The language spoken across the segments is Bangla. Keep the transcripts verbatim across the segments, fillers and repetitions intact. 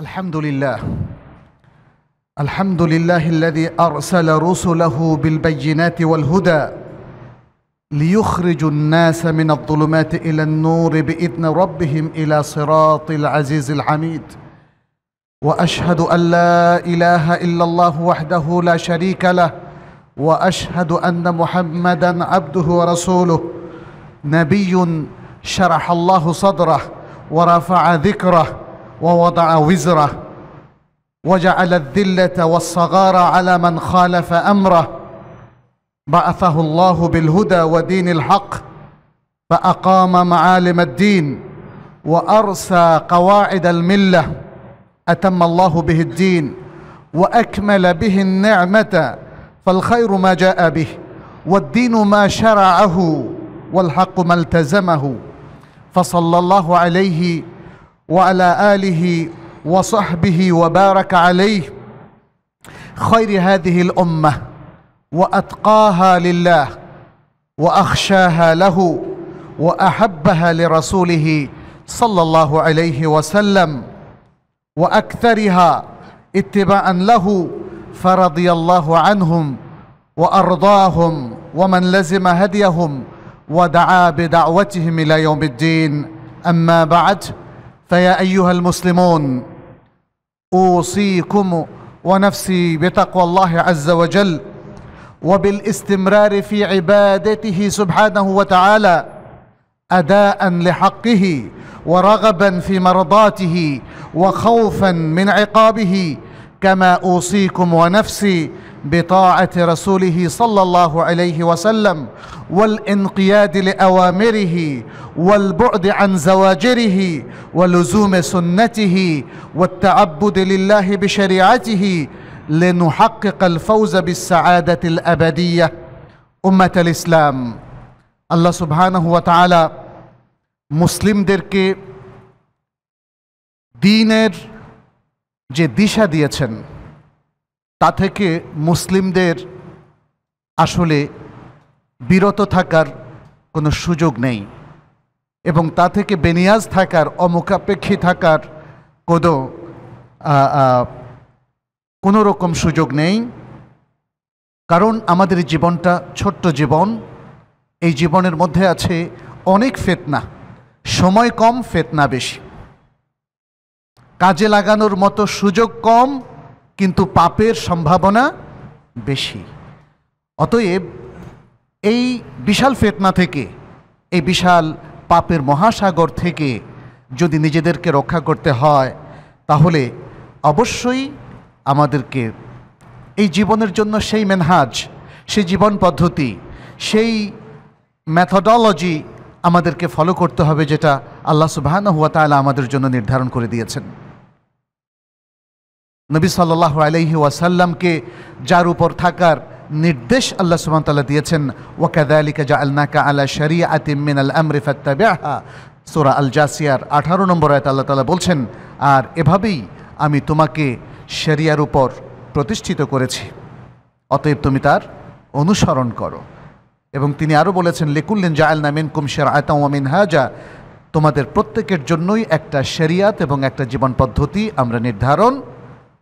الحمد لله الحمد لله الذي أرسل رسله بالبينات والهدى ليخرج الناس من الظلمات إلى النور بإذن ربهم إلى صراط العزيز الحميد وأشهد أن لا إله إلا الله وحده لا شريك له وأشهد أن محمدًا عبده ورسوله نبي شرح الله صدره ورفع ذكره ووضع وزره وجعل الذلة والصغار على من خالف أمره بعثه الله بالهدى ودين الحق فأقام معالم الدين وأرسى قواعد الملة أتم الله به الدين وأكمل به النعمة فالخير ما جاء به والدين ما شرعه والحق ما التزمه فصلى الله عليه وعلى آله وصحبه وبارك عليه خير هذه الأمة وأتقاها لله وأخشاها له وأحبها لرسوله صلى الله عليه وسلم وأكثرها اتباعا له فرضي الله عنهم وأرضاهم ومن لزم هديهم ودعا بدعوتهم إلى يوم الدين أما بعد فيا أيها المسلمون أوصيكم ونفسي بتقوى الله عز وجل وبالاستمرار في عبادته سبحانه وتعالى أداء لحقه ورغبا في مرضاته وخوفا من عقابه كما أوصيكم ونفسي بطاعة رسوله صلى الله عليه وسلم والانقياد لأوامره والبعد عن زواجره ولزوم سنته والتعبد لله بشريعته لنحقق الفوز بالسعادة الأبدية. أمة الإسلام আল্লাহ সুবহানাহু ওয়া তাআলা মুসলিমদেরকে দ্বীনের যে দিশা দিয়েছেন তা থেকে মুসলিমদের আসলে বিরত থাকার কোনো সুযোগ নেই এবং তা থেকে বেনিয়াজ থাকার অমুখাপেক্ষী থাকার কোনো কোনো রকম সুযোগ নেই, কারণ আমাদের জীবনটা ছোট্ট জীবন। এই জীবনের মধ্যে আছে অনেক ফেতনা, সময় কম ফেতনা বেশি, কাজে লাগানোর মতো সুযোগ কম কিন্তু পাপের সম্ভাবনা বেশি। অতএব এই বিশাল ফেতনা থেকে, এই বিশাল পাপের মহাসাগর থেকে যদি নিজেদেরকে রক্ষা করতে হয় তাহলে অবশ্যই আমাদেরকে এই জীবনের জন্য সেই মেনহাজ, সেই জীবন পদ্ধতি, সেই মেথডোলজি আমাদেরকে ফলো করতে হবে যেটা আল্লাহ সুবহানাহু ওয়া তাআলা আমাদের জন্য নির্ধারণ করে দিয়েছেন। নবী সাল্লাল্লাহু আলাইহি ওয়াসাল্লামকে যার উপর থাকার নির্দেশ আল্লাহ সুবহানাহু ওয়া তাআলা দিয়েছেন, ওয়া কাযালিকা জাআলনাকা আলা শারিআতিন মিনাল আমরি ফাত্তাবিআহা, সূরা আল জাসিয়ার আঠারো নম্বর আয়াতে আল্লাহ তাআলা বলছেন, আর এভাবেই আমি তোমাকে শরিয়ার উপর প্রতিষ্ঠিত করেছি, অতএব তুমি তার অনুসরণ করো। এবং তিনি আরও বলেছেন, লিকুল্লিন জাআলনা মিনকুম শারআতাও ওয়া মিনহাজা, তোমাদের প্রত্যেকের জন্যই একটা শরিয়াত এবং একটা জীবন পদ্ধতি আমরা নির্ধারণ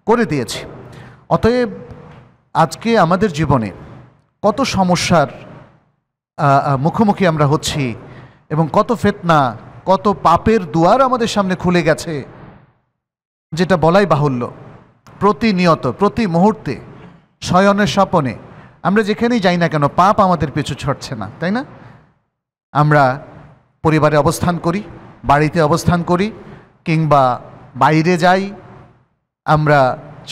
করে দিয়েছি। অতএব আজকে আমাদের জীবনে কত সমস্যার মুখোমুখি আমরা হচ্ছি এবং কত ফিতনা, কত পাপের দুয়ার আমাদের সামনে খুলে গেছে, যেটা বলাই বাহুল্য। প্রতিনিয়ত, প্রতি মুহূর্তে, শয়নে স্বপনে আমরা যেখানেই যাই না কেন পাপ আমাদের পিছু ছড়ছে না, তাই না? আমরা পরিবারে অবস্থান করি, বাড়িতে অবস্থান করি, কিংবা বাইরে যাই, আমরা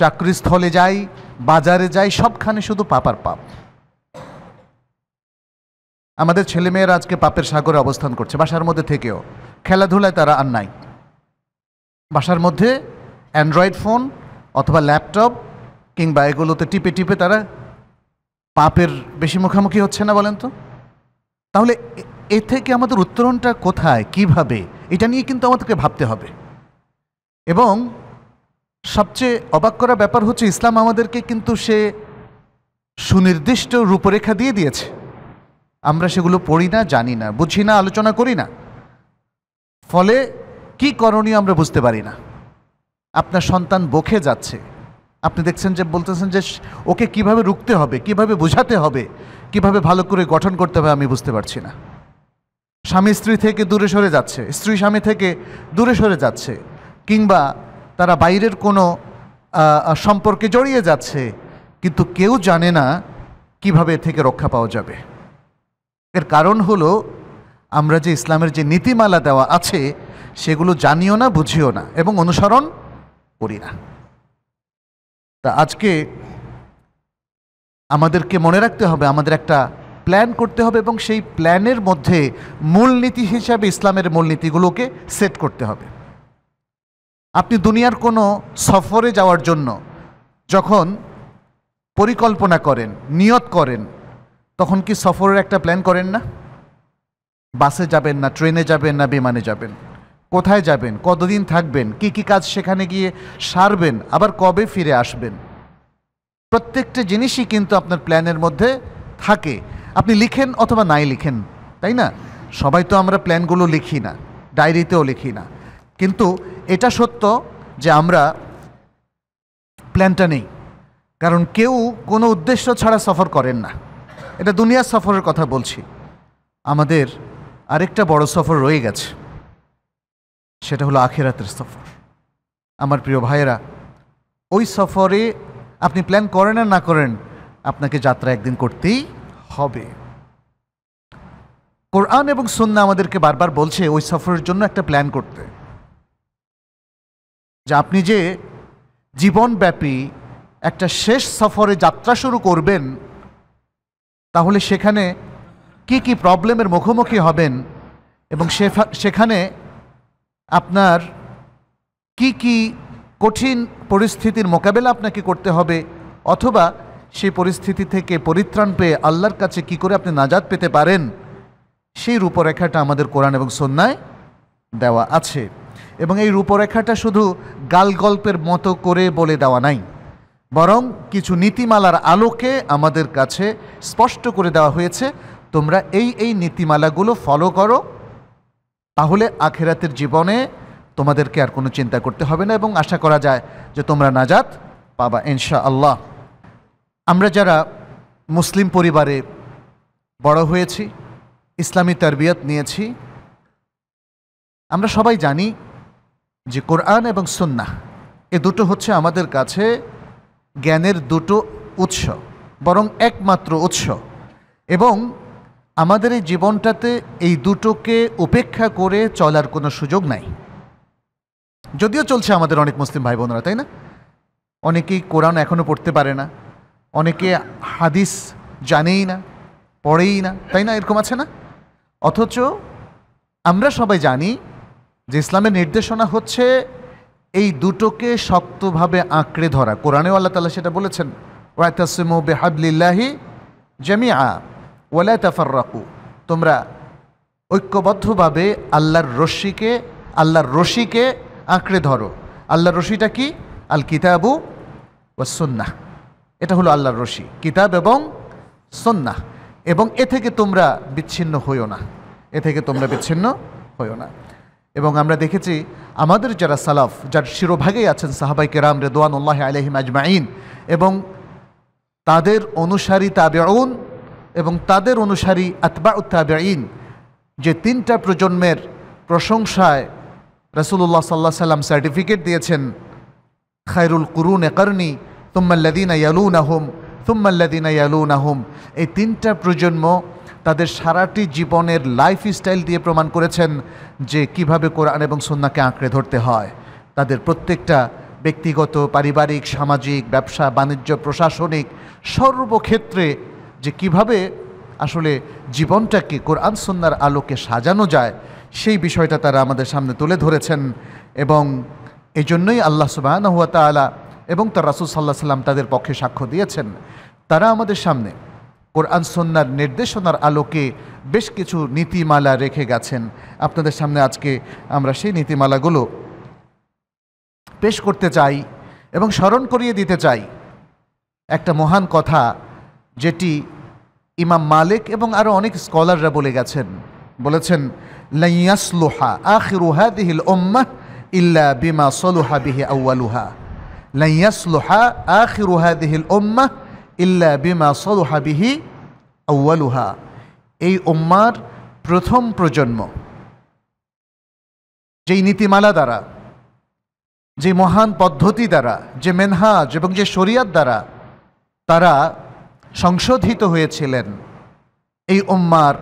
চাকরিস্থলে যাই, বাজারে যাই, সবখানে শুধু পাপ আর পাপ। আমাদের ছেলেমেয়েরা আজকে পাপের সাগরে অবস্থান করছে, বাসার মধ্যে থেকেও। খেলাধুলায় তারা আর নাই, বাসার মধ্যে অ্যান্ড্রয়েড ফোন অথবা ল্যাপটপ কিংবা এগুলোতে টিপে টিপে তারা পাপের বেশি মুখোমুখি হচ্ছে না, বলেন তো? তাহলে এ থেকে আমাদের উত্তরণটা কোথায়, কিভাবে, এটা নিয়ে কিন্তু আমাদেরকে ভাবতে হবে। এবং সবচেয়ে অবাক করা ব্যাপার হচ্ছে, ইসলাম আমাদেরকে কিন্তু সে সুনির্দিষ্ট রূপরেখা দিয়ে দিয়েছে, আমরা সেগুলো পড়ি না, জানি না, বুঝি না, আলোচনা করি না, ফলে কি করণীয় আমরা বুঝতে পারি না। আপনার সন্তান বকে যাচ্ছে, আপনি দেখছেন যে বলতেছেন যে ওকে কিভাবে রুখতে হবে, কিভাবে বোঝাতে হবে, কিভাবে ভালো করে গঠন করতে হবে আমি বুঝতে পারছি না। স্বামী স্ত্রী থেকে দূরে সরে যাচ্ছে, স্ত্রী স্বামী থেকে দূরে সরে যাচ্ছে, কিংবা তারা বাইরের কোনো সম্পর্কে জড়িয়ে যাচ্ছে, কিন্তু কেউ জানে না কিভাবে থেকে রক্ষা পাওয়া যাবে। এর কারণ হলো আমরা যে ইসলামের যে নীতিমালা দেওয়া আছে সেগুলো জানিও না, বুঝিও না এবং অনুসরণ করি না। তা আজকে আমাদেরকে মনে রাখতে হবে, আমাদের একটা প্ল্যান করতে হবে এবং সেই প্ল্যানের মধ্যে মূলনীতি হিসাবে ইসলামের মূলনীতিগুলোকে সেট করতে হবে। আপনি দুনিয়ার কোনো সফরে যাওয়ার জন্য যখন পরিকল্পনা করেন, নিয়ত করেন, তখন কি সফরের একটা প্ল্যান করেন না? বাসে যাবেন না, ট্রেনে যাবেন না, বিমানে যাবেন, কোথায় যাবেন, কতদিন থাকবেন, কি কি কাজ সেখানে গিয়ে সারবেন, আবার কবে ফিরে আসবেন, প্রত্যেকটা জিনিসই কিন্তু আপনার প্ল্যানের মধ্যে থাকে। আপনি লিখেন অথবা নাই লিখেন, তাই না? সবাই তো আমরা প্ল্যানগুলো লিখি না, ডায়েরিতেও লিখি না, কিন্তু এটা সত্য যে আমরা প্ল্যানটা নেই, কারণ কেউ কোনো উদ্দেশ্য ছাড়া সফর করেন না। এটা দুনিয়ার সফরের কথা বলছি। আমাদের আরেকটা বড় সফর রয়ে গেছে, সেটা হলো আখিরাতের সফর। আমার প্রিয় ভাইয়েরা, ওই সফরে আপনি প্ল্যান করেন আর না করেন, আপনাকে যাত্রা একদিন করতেই হবে। কোরআন এবং সুন্নাহ আমাদেরকে বারবার বলছে ওই সফরের জন্য একটা প্ল্যান করতে, যে আপনি যে জীবনব্যাপী একটা শেষ সফরে যাত্রা শুরু করবেন, তাহলে সেখানে কি কি প্রবলেমের মুখোমুখি হবেন এবং সেখানে আপনার কি কি কঠিন পরিস্থিতির মোকাবেলা আপনাকে করতে হবে, অথবা সেই পরিস্থিতি থেকে পরিত্রাণ পেয়ে আল্লাহর কাছে কি করে আপনি নাজাত পেতে পারেন, সেই রূপরেখাটা আমাদের কোরআন এবং সুন্নায় দেওয়া আছে। এবং এই রূপরেখাটা শুধু গাল গল্পের মতো করে বলে দেওয়া নাই, বরং কিছু নীতিমালার আলোকে আমাদের কাছে স্পষ্ট করে দেওয়া হয়েছে, তোমরা এই এই নীতিমালাগুলো ফলো করো, তাহলে আখিরাতের জীবনে তোমাদেরকে আর কোনো চিন্তা করতে হবে না এবং আশা করা যায় যে তোমরা নাজাত পাবা ইনশাআল্লাহ। আমরা যারা মুসলিম পরিবারে বড় হয়েছি, ইসলামী তারবিয়াত নিয়েছি, আমরা সবাই জানি যে কোরআন এবং সুন্নাহ এ দুটো হচ্ছে আমাদের কাছে জ্ঞানের দুটো উৎস, বরং একমাত্র উৎস, এবং আমাদের এই জীবনটাতে এই দুটোকে উপেক্ষা করে চলার কোনো সুযোগ নাই। যদিও চলছে আমাদের অনেক মুসলিম ভাই বোনরা, তাই না? অনেকেই কোরআন এখনও পড়তে পারে না, অনেকে হাদিস জানেই না, পড়েই না, তাই না? এরকম আছে না? অথচ আমরা সবাই জানি যে ইসলামের নির্দেশনা হচ্ছে এই দুটোকে শক্তভাবে আঁকড়ে ধরা। কোরআনেও আল্লাহ তাআলা সেটা বলেছেন, ওয়াতাসিমু বিহাবলিল্লাহি জামিআ ওয়ালা তাফাররাকু, তোমরা ঐক্যবদ্ধভাবে আল্লাহর রশিকে আল্লাহর রশিকে আঁকড়ে ধরো। আল্লাহর রশিটা কি? আল কিতাবু ওয়াস সুন্নাহ, এটা হলো আল্লাহর রশি, কিতাব এবং সুন্নাহ, এবং এ থেকে তোমরা বিচ্ছিন্ন হইও না, এ থেকে তোমরা বিচ্ছিন্ন হইও না। এবং আমরা দেখেছি আমাদের যারা সালাফ, যার শিরোভাগেই আছেন সাহাবায়ে কেরাম রিদওয়ানুল্লাহি আলাইহিম আজমাইন, এবং তাদের অনুসারী তাবেউন এবং তাদের অনুসারী আতবাউত তাবেঈন, যে তিনটা প্রজন্মের প্রশংসায় রাসূলুল্লাহ সাল্লাল্লাহু আলাইহি সাল্লাম সার্টিফিকেট দিয়েছেন, খায়রুল কুরুনি কারনি সুম্মা আল্লাযীনা ইয়ালুনাহুম সুম্মা আল্লাযীনা ইয়ালুনাহুম, এই তিনটা প্রজন্ম তাদের সারাটি জীবনের লাইফ স্টাইল দিয়ে প্রমাণ করেছেন যে কিভাবে কোরআন এবং সুন্নাহকে আঁকড়ে ধরতে হয়। তাদের প্রত্যেকটা ব্যক্তিগত, পারিবারিক, সামাজিক, ব্যবসা, বাণিজ্য, প্রশাসনিক সর্বক্ষেত্রে যে কিভাবে আসলে জীবনটাকে কোরআন সুন্নাহর আলোকে সাজানো যায়, সেই বিষয়টা তারা আমাদের সামনে তুলে ধরেছেন। এবং এই জন্যই আল্লাহ সুবহানাহু ওয়া তাআলা এবং তার রাসূল সাল্লাল্লাহু আলাইহি সাল্লাম তাদের পক্ষে সাক্ষ্য দিয়েছেন। তারা আমাদের সামনে কোরআন সুন্নাহর নির্দেশনার আলোকে বেশ কিছু নীতিমালা রেখে গেছেন। আপনাদের সামনে আজকে আমরা সেই নীতিমালাগুলো পেশ করতে চাই এবং স্মরণ করিয়ে দিতে চাই একটা মহান কথা, যেটি ইমাম মালিক এবং আরও অনেক স্কলাররা বলে গেছেন, বলেছেন লা ইয়াসলুহা আখিরু হাযিহিল উম্মাহ इल्ला बिमा सलुहा बिही अव्वलुहा लन यसलुहा आखिरु हादिहिल उम्मा इल्ला बिमा सलुहा बिही अव्वलुहा। এই উম্মার প্রথম প্রজন্ম যেই নীতিমালা দ্বারা, যে মহান পদ্ধতি দ্বারা, যে মেনহাজ এবং যে শরিয়াত দ্বারা তারা সংশোধিত হয়েছিলেন, এই উম্মার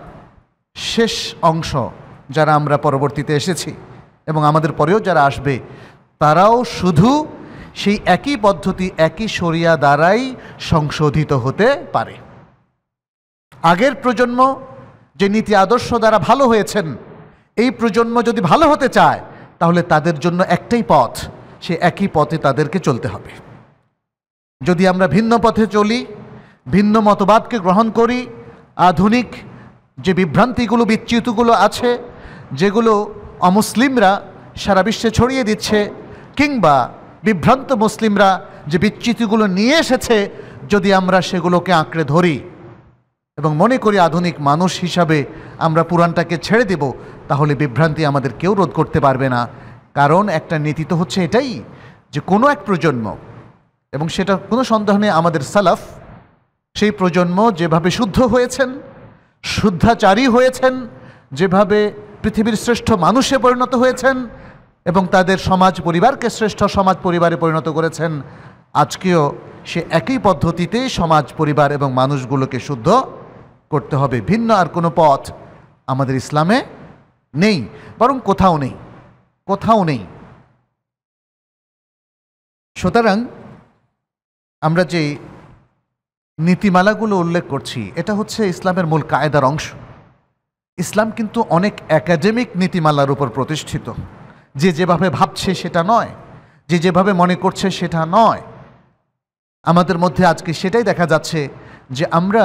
শেষ অংশ যারা আমরা পরবর্তীতে এসেছি এবং আমাদের পরেও যারা আসবে তারাও শুধু সেই একই পদ্ধতি, একই শরিয়া দ্বারাই সংশোধিত হতে পারে। আগের প্রজন্ম যে নীতি আদর্শ দ্বারা ভালো হয়েছেন, এই প্রজন্ম যদি ভালো হতে চায় তাহলে তাদের জন্য একটাই পথ, সে একই পথে তাদেরকে চলতে হবে। যদি আমরা ভিন্ন পথে চলি, ভিন্ন মতবাদকে গ্রহণ করি, আধুনিক যে বিভ্রান্তিগুলো বিচ্যুতগুলো আছে, যেগুলো অমুসলিমরা সারা বিশ্বে ছড়িয়ে দিচ্ছে, কিংবা বিভ্রান্ত মুসলিমরা যে বিচ্যুতিগুলো নিয়ে এসেছে, যদি আমরা সেগুলোকে আঁকড়ে ধরি এবং মনে করি আধুনিক মানুষ হিসাবে আমরা পুরাণটাকে ছেড়ে দেব, তাহলে বিভ্রান্তি আমাদের কেউ রোধ করতে পারবে না। কারণ একটা নীতি তো হচ্ছে এটাই যে কোনো এক প্রজন্ম, এবং সেটা কোনো সন্দেহ নেই আমাদের সালাফ সেই প্রজন্ম যেভাবে শুদ্ধ হয়েছেন, শুদ্ধাচারী হয়েছেন, যেভাবে পৃথিবীর শ্রেষ্ঠ মানুষে পরিণত হয়েছেন এবং তাদের সমাজ পরিবারকে শ্রেষ্ঠ সমাজ পরিবারে পরিণত করেছেন, আজকেও সে একই পদ্ধতিতে সমাজ পরিবার এবং মানুষগুলোকে শুদ্ধ করতে হবে। ভিন্ন আর কোনো পথ আমাদের ইসলামে নেই, বরং কোথাও নেই, কোথাও নেই। সুতরাং আমরা যে নীতিমালাগুলো উল্লেখ করছি এটা হচ্ছে ইসলামের মূল কায়দার অংশ। ইসলাম কিন্তু অনেক একাডেমিক নীতিমালার উপর প্রতিষ্ঠিত, যে যেভাবে ভাবছে সেটা নয়, যে যেভাবে মনে করছে সেটা নয়। আমাদের মধ্যে আজকে সেটাই দেখা যাচ্ছে যে আমরা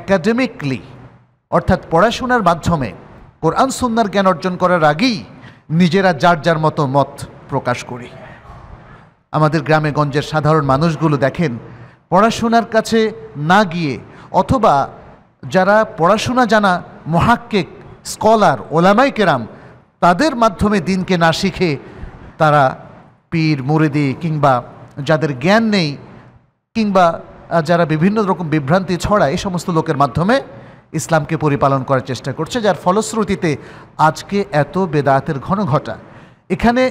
একাডেমিকলি অর্থাৎ পড়াশোনার মাধ্যমে কোরআন সুন্নাহর জ্ঞান অর্জন করার আগেই নিজেরা যার যার মতো মত প্রকাশ করি। আমাদের গ্রামে গঞ্জের সাধারণ মানুষগুলো দেখেন পড়াশোনার কাছে না গিয়ে, অথবা যারা পড়াশোনা জানা মুহাক্কিক স্কলার ওলামায়ে কেরাম তাদের মাধ্যমে দিনকে না শিখে তারা পীর মুরিদি কিংবা যাদের জ্ঞান নেই কিংবা যারা বিভিন্ন রকম বিভ্রান্তি ছড়ায় এই সমস্ত লোকের মাধ্যমে ইসলামকে পরিপালন করার চেষ্টা করছে, যার ফলশ্রুতিতে আজকে এত বেদাতের ঘন ঘটা। এখানে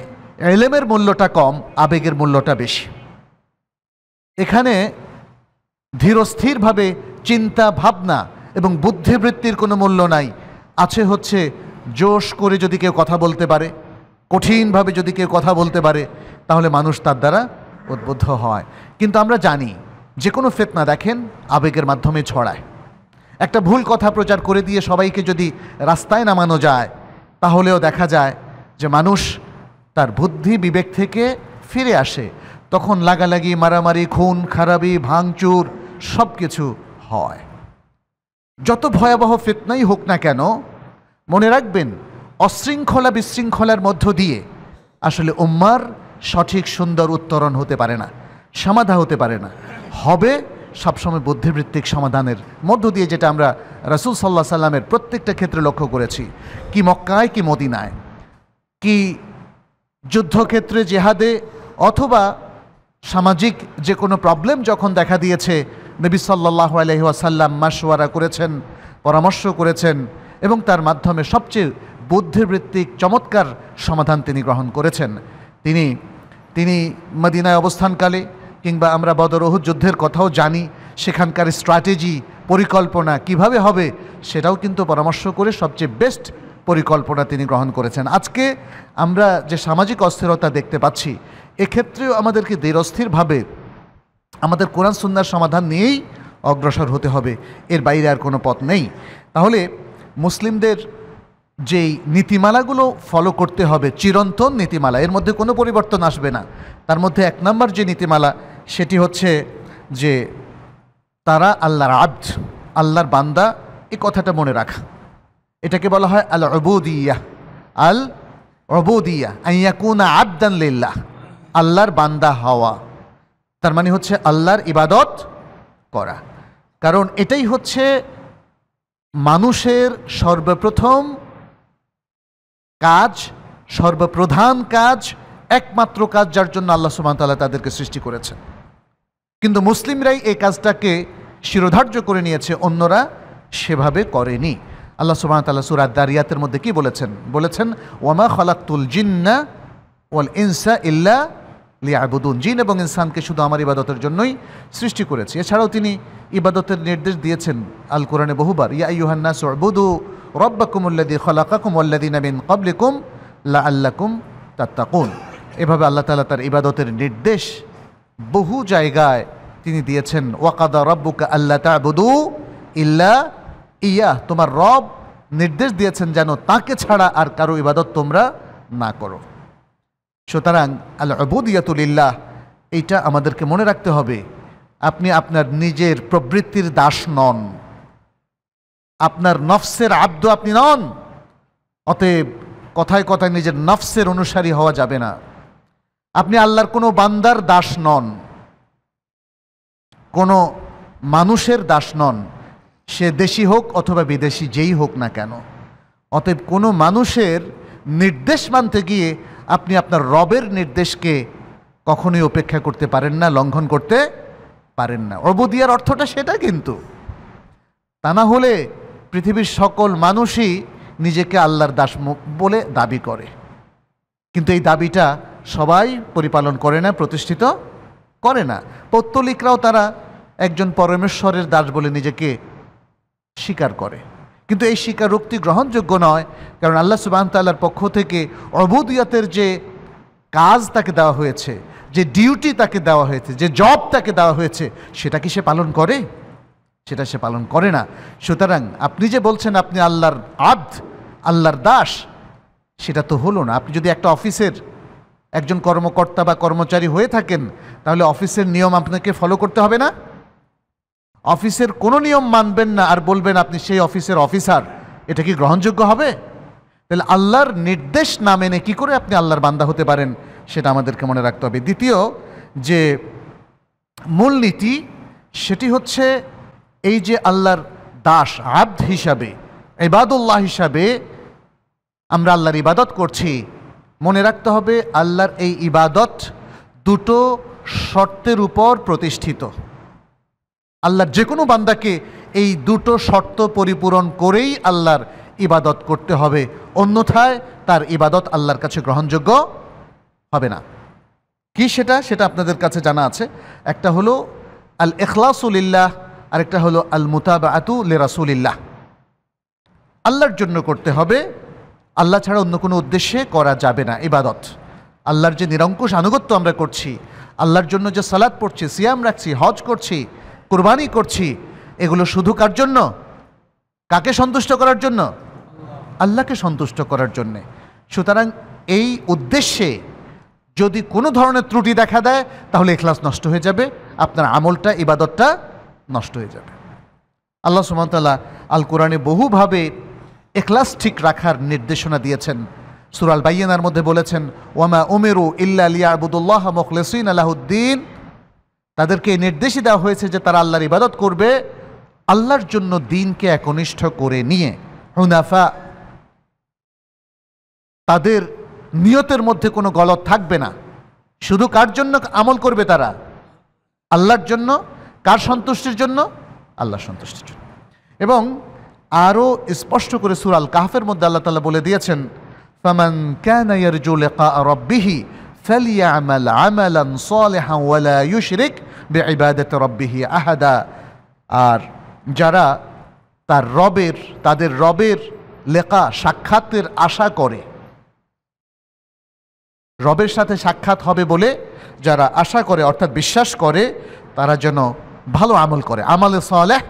ইলমের মূল্যটা কম, আবেগের মূল্যটা বেশি। এখানে ধীরস্থিরভাবে চিন্তা ভাবনা এবং বুদ্ধিবৃত্তির কোনো মূল্য নাই। আছে হচ্ছে জোশ করে যদি কেউ কথা বলতে পারে, কঠিনভাবে যদি কেউ কথা বলতে পারে তাহলে মানুষ তার দ্বারা উদ্বুদ্ধ হয়। কিন্তু আমরা জানি যে কোনো ফিতনা দেখেন আবেগের মাধ্যমে ছড়ায়। একটা ভুল কথা প্রচার করে দিয়ে সবাইকে যদি রাস্তায় নামানো যায় তাহলেও দেখা যায় যে মানুষ তার বুদ্ধি বিবেক থেকে ফিরে আসে, তখন লাগালাগি, মারামারি, খুন খারাপি, ভাঙচুর সব কিছু হয়। যত ভয়াবহ ফিতনাই হোক না কেন মনে রাখবেন অশৃঙ্খলা বিশৃঙ্খলার মধ্য দিয়ে আসলে উম্মার সঠিক সুন্দর উত্তরণ হতে পারে না, সমাধা হতে পারে না। হবে সবসময় বুদ্ধিবৃত্তিক সমাধানের মধ্য দিয়ে, যেটা আমরা রাসূল সাল্লাল্লাহু আলাইহি সাল্লামের প্রত্যেকটা ক্ষেত্রে লক্ষ্য করেছি, কি মক্কায় কি মদিনায়, কি যুদ্ধক্ষেত্রে জিহাদে, অথবা সামাজিক যে কোনো প্রবলেম যখন দেখা দিয়েছে নবী সাল্লাল্লাহু আলাইহি ওয়াসাল্লাম মাশওয়ারা করেছেন, পরামর্শ করেছেন এবং তার মাধ্যমে সবচেয়ে বুদ্ধিবৃত্তিক চমৎকার সমাধান তিনি গ্রহণ করেছেন। তিনি তিনি মদিনায় অবস্থানকালে, কিংবা আমরা বদর ওহুদ যুদ্ধের কথাও জানি, সেখানকার স্ট্র্যাটেজি পরিকল্পনা কিভাবে হবে সেটাও কিন্তু পরামর্শ করে সবচেয়ে বেস্ট পরিকল্পনা তিনি গ্রহণ করেছেন। আজকে আমরা যে সামাজিক অস্থিরতা দেখতে পাচ্ছি এক্ষেত্রেও আমাদেরকে ধীরস্থিরভাবে আমাদের কোরআন সুন্নাহর সমাধান নিয়েই অগ্রসর হতে হবে, এর বাইরে আর কোনো পথ নেই। তাহলে মুসলিমদের যেই নীতিমালাগুলো ফলো করতে হবে চিরন্তন নীতিমালা, এর মধ্যে কোনো পরিবর্তন আসবে না। তার মধ্যে এক নম্বর যে নীতিমালা সেটি হচ্ছে যে তারা আল্লাহর আব্দ, আল্লাহর বান্দা, এই কথাটা মনে রাখা। এটাকে বলা হয় আল উবুদিয়া, আল উবুদিয়া আইয়াকুনা আবদান লিল্লাহ, আল্লাহর বান্দা হওয়া। তার মানে হচ্ছে আল্লাহর ইবাদত করা, কারণ এটাই হচ্ছে মানুষের সর্বপ্রথম কাজ सर्वप्रधान काज एकमात्र काज जार जन्य आल्लाह सुब्हानाहु ताआला तादेरके सृष्टि करेছেন। किन्तु मुस्लिमराई एई काजटाके शिरोधार्य करे नियेছে, अन्यरा सेभाবে करेনি। आल्लाह सुब्हानाहु ताआला सूरा दारियातेर मध्ये कि बोलेছেন, बोलेছেन ওয়ামা খালাকতুল জিন্না ওয়াল ইনসা ইল্লা লিয়াবুদুন। जिन এবং ইনসানকে শুধু আমার ইবাদতের জন্যই সৃষ্টি করেছি। এছাড়াও তিনি ইবাদতের নির্দেশ দিয়েছেন আল কোরআনে বহুবার, ইয়া আইয়ুহান নাসু উবুদু রব্বাকুমুল্লাযী খালাকাকুম ওয়াল্লাযীনা মিন ক্বাবলিকুম লাআল্লাকুম তাত্তাকুন। এভাবে আল্লাহ তাআলা তার ইবাদতের নির্দেশ বহু জায়গায় তিনি দিয়েছেন। ওয়াকাদা রাব্বুকা আল্লা তা'বুদু ইল্লা ইয়াহ, তোমার রব নির্দেশ দিয়েছেন যেন তাকে ছাড়া আর কারো ইবাদত তোমরা না করো। সুতরাং আল উবুদিয়াতু লিল্লাহ এটা আমাদেরকে মনে রাখতে হবে। আপনি আপনার নিজের প্রবৃত্তির দাস নন, আপনার নফসের আব্দ আপনি নন। অতএব কথায় কথায় নিজের নফসের অনুসারী হওয়া যাবে না। আপনি আল্লাহর কোনো বান্দার দাস নন, কোনো মানুষের দাস নন, সে দেশি হোক অথবা বিদেশি যেই হোক না কেন। অতএব কোনো মানুষের নির্দেশ মানতে গিয়ে আপনি আপনার রবের নির্দেশকে কখনোই উপেক্ষা করতে পারেন না, লঙ্ঘন করতে পারেন না। উবুদিয়ার অর্থটা সেটা, কিন্তু তা না হলে পৃথিবীর সকল মানুষই নিজেকে আল্লাহর দাস বলে দাবি করে, কিন্তু এই দাবিটা সবাই পরিপালন করে না, প্রতিষ্ঠিত করে না। পৌত্তলিকরাও তারা একজন পরমেশ্বরের দাস বলে নিজেকে স্বীকার করে, কিন্তু এই স্বীকারোক্তি গ্রহণযোগ্য নয়। কারণ আল্লাহ সুবহানাহু তাআলার পক্ষ থেকে উবুদিয়াতের যে কাজ তাকে দেওয়া হয়েছে, যে ডিউটি তাকে দেওয়া হয়েছে, যে জব তাকে দেওয়া হয়েছে, সেটা কি সে পালন করে? সেটা সে পালন করে না। সুতরাং আপনি যে বলছেন আপনি আল্লাহর আব্দ, আল্লাহর দাস, সেটা তো হলো না। আপনি যদি একটা অফিসের একজন কর্মকর্তা বা কর্মচারী হয়ে থাকেন, তাহলে অফিসের নিয়ম আপনাকে ফলো করতে হবে না? অফিসের কোনো নিয়ম মানবেন না আর বলবেন আপনি সেই অফিসের অফিসার, এটা কি গ্রহণযোগ্য হবে? তাহলে আল্লাহর নির্দেশ না মেনে কী করে আপনি আল্লাহর বান্দা হতে পারেন, সেটা আমাদেরকে মনে রাখতে হবে। দ্বিতীয় যে মূলনীতি, সেটি হচ্ছে এই যে আল্লাহর দাস আব্দ হিসাবে, ইবাদুল্লাহ হিসাবে আমরা আল্লাহর ইবাদত করছি। মনে রাখতে হবে আল্লাহর এই ইবাদত দুটো শর্তের উপর প্রতিষ্ঠিত। আল্লাহর যে কোনো বান্দাকে এই দুটো শর্ত পরিপূরণ করেই আল্লাহর ইবাদত করতে হবে, অন্যথায় তার ইবাদত আল্লাহর কাছে গ্রহণযোগ্য হবে না। কি সেটা? সেটা আপনাদের কাছে জানা আছে। একটা হলো আল ইখলাসু লিল্লাহ, আরেকটা হলো আল মুতাবাআতু লিরাসূলিল্লাহ। আল্লাহর জন্য করতে হবে, আল্লাহ ছাড়া অন্য কোনো উদ্দেশ্যে করা যাবে না ইবাদত। আল্লাহর যে নিরঙ্কুশ আনুগত্য আমরা করছি, আল্লাহর জন্য যে সালাত পড়ছি, সিয়াম রাখছি, হজ করছি, কুরবানি করছি, এগুলো শুধু কার জন্য? কাকে সন্তুষ্ট করার জন্য? আল্লাহকে সন্তুষ্ট করার জন্যে। সুতরাং এই উদ্দেশ্যে যদি কোনো ধরনের ত্রুটি দেখা দেয়, তাহলে ইখলাস নষ্ট হয়ে যাবে, আপনার আমলটা, ইবাদতটা নষ্ট হয়ে যাবে। আল্লাহ সুবহানাহু ওয়া তাআলা আল কোরআনে বহুভাবে ইখলাস ঠিক রাখার নির্দেশনা দিয়েছেন। সূরা আল বাইয়িনার মধ্যে বলেছেন, ওয়ামা উমিরু ইল্লা লিয়াবুদুল্লাহ মুখলিসিনা লাহুদ্দিন। তাদেরকে নির্দেশ দেওয়া হয়েছে যে তারা আল্লাহর ইবাদত করবে আল্লাহর জন্য দ্বীনকে একনিষ্ঠ করে নিয়ে। হুনাফা, তাদের নিয়তের মধ্যে কোনো গলত থাকবে না। শুধু কার জন্য আমল করবে তারা? আল্লাহর জন্য। কার সন্তুষ্টির জন্য? আল্লাহর সন্তুষ্টির জন্য। এবং আরও স্পষ্ট করে সূরা আল কাহফের মধ্যে আল্লাহ তাআলা বলে দিয়েছেন, ফামান কানা ইয়ারজু লিকা রাব্বিহি ফালইআমাল আমালান সালিহান ওয়া লা ইউশরিক বিইবাদাতি রাব্বিহি আহাদা। আর যারা তার রবের, তাদের রবের লেখা সাক্ষাতের আশা করে, রবের সাথে সাক্ষাৎ হবে বলে যারা আশা করে অর্থাৎ বিশ্বাস করে, তারা যেন ভালো আমল করে, আমালে সালেহ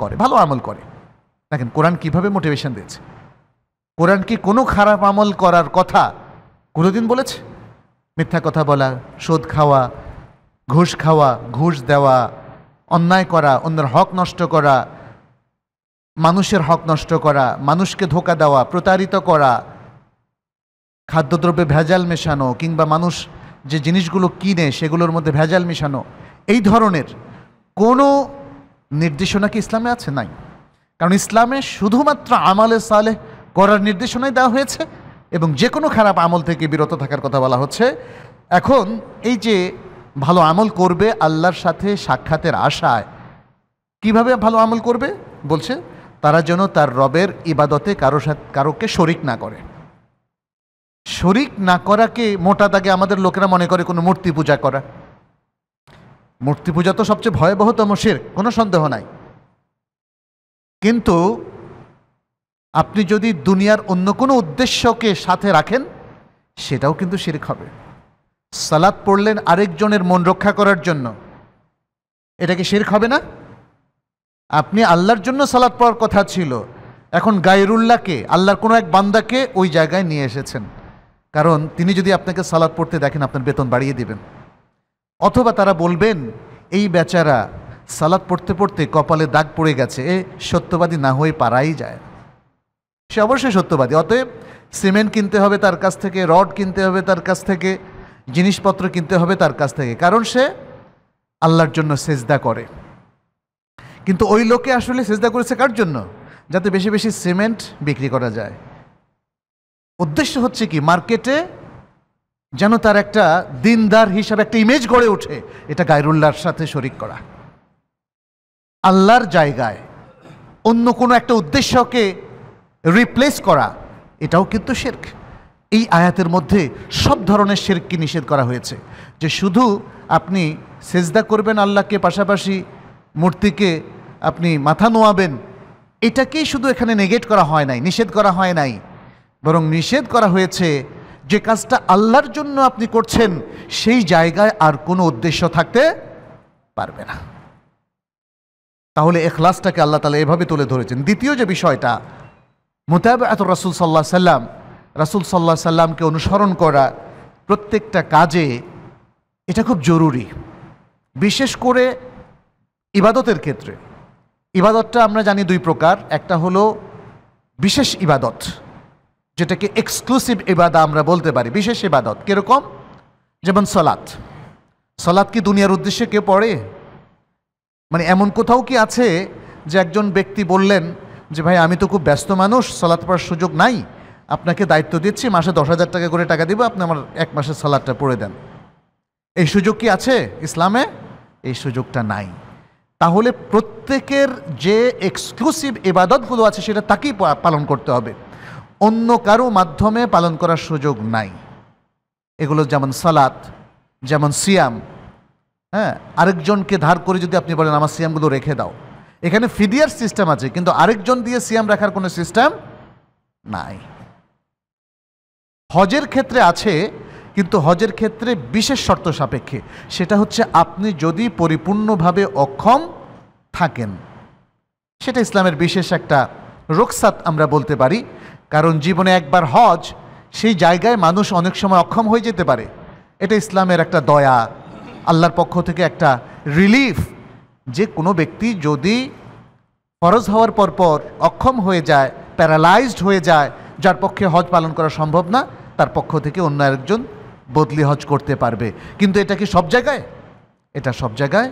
করে, ভালো আমল করে। দেখেন কোরআন কিভাবে মোটিভেশন দিয়েছে। কোরআন কি কোনো খারাপ আমল করার কথা কোনোদিন বলেছে? মিথ্যা কথা বলা, সুদ খাওয়া, ঘুষ খাওয়া, ঘুষ দেওয়া, অন্যায় করা, অন্যের হক নষ্ট করা, মানুষের হক নষ্ট করা, মানুষকে ধোঁকা দেওয়া, প্রতারিত করা, খাদ্যদ্রব্যে ভেজাল মেশানো, কিংবা মানুষ যে জিনিসগুলো কিনে সেগুলোর মধ্যে ভেজাল মেশানো, এই ধরনের কোনো নির্দেশনা কি ইসলামে আছে? নাই। কারণ ইসলামে শুধুমাত্র আমালে সালেহ করার নির্দেশনাই দেওয়া হয়েছে, এবং যে কোনো খারাপ আমল থেকে বিরত থাকার কথা বলা হচ্ছে। এখন এই যে ভালো আমল করবে আল্লাহর সাথে সাক্ষাতের আশায়, কিভাবে ভালো আমল করবে? বলছে তারা যেন তার রবের ইবাদতে কারো সাথে কারোকে শরিক না করে। শরিক না করাকে মোটা দাগে আমাদের লোকেরা মনে করে কোনো মূর্তি পূজা করা। মূর্তি পূজা তো সবচেয়ে ভয়াবহতম শিরক, কোনো সন্দেহ নাই। কিন্তু আপনি যদি দুনিয়ার অন্য কোনো উদ্দেশ্যকে সাথে রাখেন সেটাও কিন্তু শিরক হবে। সালাত পড়লেন আরেকজনের মন রক্ষা করার জন্য, এটা কি শিরক হবে না? আপনি আল্লাহর জন্য সালাত পড়ার কথা ছিল, এখন গায়রুল্লাহকে, আল্লাহর কোনো এক বান্দাকে ওই জায়গায় নিয়ে এসেছেন, কারণ তিনি যদি আপনাকে সালাত পড়তে দেখেন আপনার বেতন বাড়িয়ে দিবেন। অথবা তারা বলবেন এই বেচারা সালাত পড়তে পড়তে কপালে দাগ পড়ে গেছে, এ সত্যবাদী না হয়ে পারাই যায়, সে অবশ্যই সত্যবাদী। অতএব সিমেন্ট কিনতে হবে তার কাছ থেকে, রড কিনতে হবে তার কাছ থেকে, জিনিসপত্র কিনতে হবে তার কাছ থেকে, কারণ সে আল্লাহর জন্য সেজদা করে। কিন্তু ওই লোকে আসলে সেজদা করেছে কার জন্য? যাতে বেশি বেশি সিমেন্ট বিক্রি করা যায়। উদ্দেশ্য হচ্ছে কি, মার্কেটে যেন তার একটা দিনদার হিসাবে একটা ইমেজ গড়ে ওঠে। এটা গায়রুল্লাহর সাথে শরিক করা। আল্লাহর জায়গায় অন্য কোনো একটা উদ্দেশ্যকে রিপ্লেস করা, এটাও কিন্তু শিরক। এই আয়াতের মধ্যে সব ধরনের শিরককে নিষেধ করা হয়েছে। যে শুধু আপনি সেজদা করবেন আল্লাহকে, পাশাপাশি মূর্তিকে আপনি মাথা নোয়াবেন, এটাকেই শুধু এখানে নেগেট করা হয় নাই, নিষেধ করা হয় নাই, বরং নিষেধ করা হয়েছে যে কাজটা আল্লাহর জন্য আপনি করছেন সেই জায়গায় আর কোনো উদ্দেশ্য থাকতে পারবে না। তাহলে ইখলাসটাকে আল্লাহ তাআলা এভাবে তুলে ধরেছেন। দ্বিতীয় যে বিষয়টা, মুতাবাআত রাসূল সাল্লাল্লাহু আলাইহি সাল্লাম, রাসূল সাল্লাল্লাহু আলাইহি সাল্লামকে অনুসরণ করা প্রত্যেকটা কাজে, এটা খুব জরুরি, বিশেষ করে ইবাদতের ক্ষেত্রে। ইবাদতটা আমরা জানি দুই প্রকার, একটা হলো বিশেষ ইবাদত, যেটাকে এক্সক্লুসিভ ইবাদা আমরা বলতে পারি। বিশেষ ইবাদত কীরকম? যেমন সলাত। সলাত কি দুনিয়ার উদ্দেশ্যে কে পড়ে? মানে এমন কোথাও কি আছে যে একজন ব্যক্তি বললেন যে ভাই আমি তো খুব ব্যস্ত মানুষ, সলাত পড়ার সুযোগ নাই, আপনাকে দায়িত্ব দিচ্ছি, মাসে দশ হাজার টাকা করে টাকা দিব, আপনি আমার এক মাসের সলাতটা পড়ে দেন। এই সুযোগ কি আছে ইসলামে? এই সুযোগটা নাই। তাহলে প্রত্যেকের যে এক্সক্লুসিভ ইবাদতগুলো আছে সেটা তাকেই পালন করতে হবে, অন্য কারো মাধ্যমে পালন করার সুযোগ নাই। এগুলো যেমন সালাত, যেমন সিয়াম। হ্যাঁ, আরেকজনকে ধার করে যদি আপনি বলেন আমার সিয়ামগুলো রেখে দাও, এখানে ফিদিয়ার সিস্টেম আছে, কিন্তু আরেকজন দিয়ে সিয়াম রাখার কোনো সিস্টেম নাই। হজের ক্ষেত্রে আছে, কিন্তু হজের ক্ষেত্রে বিশেষ শর্ত সাপেক্ষে, সেটা হচ্ছে আপনি যদি পরিপূর্ণভাবে অক্ষম থাকেন। সেটা ইসলামের বিশেষ একটা রুখসাত আমরা বলতে পারি, কারণ জীবনে একবার হজ, সেই জায়গায় মানুষ অনেক সময় অক্ষম হয়ে যেতে পারে। এটা ইসলামের একটা দয়া, আল্লাহর পক্ষ থেকে একটা রিলিফ, যে কোনো ব্যক্তি যদি ফরজ হওয়ার পরপর অক্ষম হয়ে যায়, প্যারালাইজড হয়ে যায়, যার পক্ষে হজ পালন করা সম্ভব না, তার পক্ষ থেকে অন্য একজন বদলি হজ করতে পারবে। কিন্তু এটা কি সব জায়গায়? এটা সব জায়গায়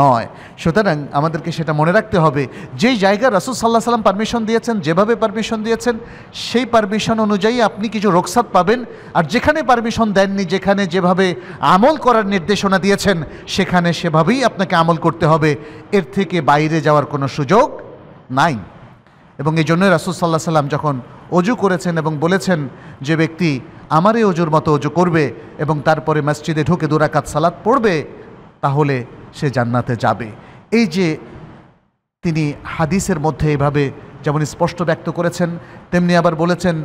নয়। সুতরাং আমাদেরকে সেটা মনে রাখতে হবে, যেই জায়গায় রাসূল সাল্লাল্লাহু আলাইহি সাল্লাম পারমিশন দিয়েছেন, যেভাবে পারমিশন দিয়েছেন, সেই পারমিশন অনুযায়ী আপনি কিছু রুখসাত পাবেন। আর যেখানে পারমিশন দেননি, যেখানে যেভাবে আমল করার নির্দেশনা দিয়েছেন, সেখানে সেভাবেই আপনাকে আমল করতে হবে। এর থেকে বাইরে যাওয়ার কোনো সুযোগ নাই। এবং এই জন্য রাসূল সাল্লাল্লাহু আলাইহি সাল্লাম যখন ওযু করেছেন এবং বলেছেন যে ব্যক্তি আমার এই ওযুর মতো ওযু করবে এবং তারপরে মসজিদে ঢুকে দুই রাকাত সালাত পড়বে, তাহলে সে জান্নাতে যাবে। এই যে তিনি হাদিসের মধ্যে এইভাবে যেমন স্পষ্ট ব্যক্ত করেছেন, তেমনি আবার বলেছেন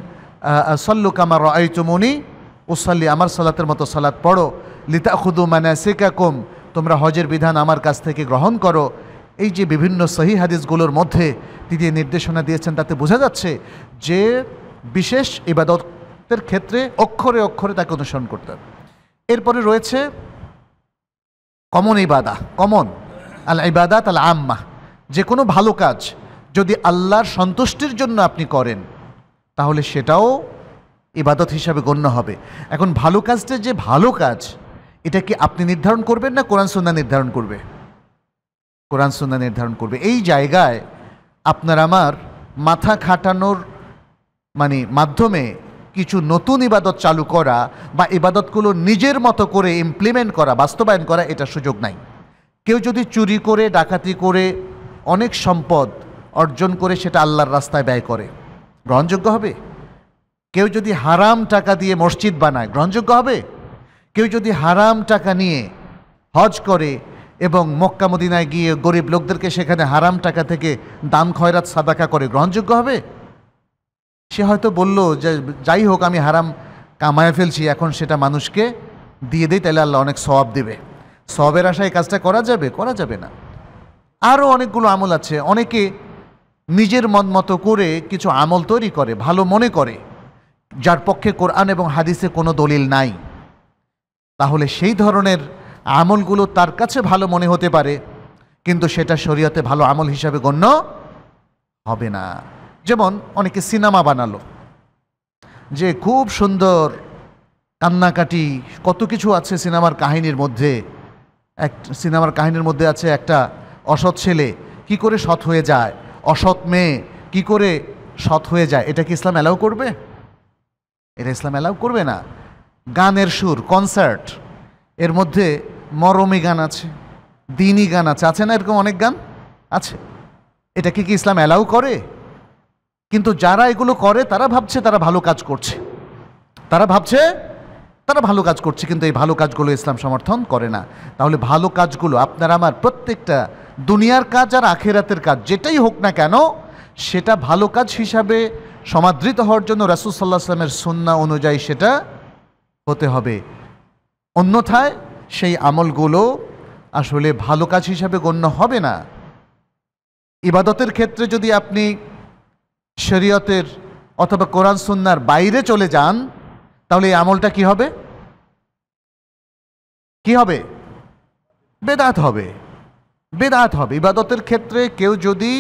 সল্লু কামা রাআইতুমুনি উসাল্লি, আমার সালাতের মতো সালাত পড়ো, লিতাখুযু মানাসিকাকুম, তোমরা হজের বিধান আমার কাছ থেকে গ্রহণ করো। এই যে বিভিন্ন সহিহ হাদিসগুলোর মধ্যে তিনি নির্দেশনা দিয়েছেন, তাতে বোঝা যাচ্ছে যে বিশেষ ইবাদতের ক্ষেত্রে অক্ষরে অক্ষরে তাকে অনুসরণ করতে হবে। এরপরে রয়েছে কমন ইবাদা, কমন আল ইবাদাত আল আম্মাহ, যে কোনো ভালো কাজ যদি আল্লাহর সন্তুষ্টির জন্য আপনি করেন তাহলে সেটাও ইবাদত হিসাবে গণ্য হবে। এখন ভালো কাজটা যে ভালো কাজ, এটা কি আপনি নির্ধারণ করবেন না কোরআন সুন্নাহ নির্ধারণ করবে? কোরআন সুন্নাহ নির্ধারণ করবে। এই জায়গায় আপনার আমার মাথা খাটানোর মানে মাধ্যমে কিছু নতুন ইবাদত চালু করা বা ইবাদতগুলো নিজের মতো করে ইমপ্লিমেন্ট করা বাস্তবায়ন করা এটা সুযোগ নাই। কেউ যদি চুরি করে ডাকাতি করে অনেক সম্পদ অর্জন করে সেটা আল্লাহর রাস্তায় ব্যয় করে, গ্রহণযোগ্য হবে? কেউ যদি হারাম টাকা দিয়ে মসজিদ বানায়, গ্রহণযোগ্য হবে? কেউ যদি হারাম টাকা নিয়ে হজ করে এবং মক্কা মদিনায় গিয়ে গরিব লোকদেরকে সেখানে হারাম টাকা থেকে দান খয়রাত সাদাকা করে, গ্রহণযোগ্য হবে? সে হয়তো বলল যে যাই হোক আমি হারাম কামায় ফেলছি, এখন সেটা মানুষকে দিয়ে দেই, তাহলে আল্লাহ অনেক সওয়াব দেবে। সওয়াবের আশায় কাজটা করা যাবে? করা যাবে না। আরও অনেকগুলো আমল আছে। অনেকে নিজের মন মতো করে কিছু আমল তৈরি করে, ভালো মনে করে, যার পক্ষে কোরআন এবং হাদিসে কোনো দলিল নাই। তাহলে সেই ধরনের আমলগুলো তার কাছে ভালো মনে হতে পারে, কিন্তু সেটা শরীয়তে ভালো আমল হিসাবে গণ্য হবে না। যেমন অনেকে সিনেমা বানালো যে খুব সুন্দর কান্নাকাটি, কত কিছু আছে সিনেমার কাহিনীর মধ্যে। এক সিনেমার কাহিনীর মধ্যে আছে একটা অসৎ ছেলে কি করে সৎ হয়ে যায়, অসৎ মেয়ে কি করে সৎ হয়ে যায়। এটা কি ইসলাম অ্যালাউ করবে? এটা ইসলাম অ্যালাউ করবে না। গানের সুর, কনসার্ট, এর মধ্যে মরমি গান আছে, দিনই গান আছে, আছে না এরকম অনেক গান আছে। এটাকে কি ইসলাম অ্যালাউ করে? কিন্তু যারা এগুলো করে তারা ভাবছে তারা ভালো কাজ করছে, তারা ভাবছে তারা ভালো কাজ করছে, কিন্তু এই ভালো কাজগুলো ইসলাম সমর্থন করে না। তাহলে ভালো কাজগুলো আপনার আমার প্রত্যেকটা দুনিয়ার কাজ আর আখেরাতের কাজ যেটাই হোক না কেন, সেটা ভালো কাজ হিসাবে সমাদৃত হওয়ার জন্য রাসূল সাল্লাল্লাহু আলাইহি ওয়াসাল্লামের সুন্নাহ অনুযায়ী সেটা হতে হবে, অন্যথায় সেই আমলগুলো আসলে ভালো কাজ হিসাবে গণ্য হবে না। ইবাদতের ক্ষেত্রে যদি আপনি শরীয়তের অথবা কোরআন সুন্নার বাইরে চলে যান, তাহলে এই আমলটা কি হবে? কি হবে? বেদাত হবে, বেদাত হবে। ইবাদতের ক্ষেত্রে কেউ যদি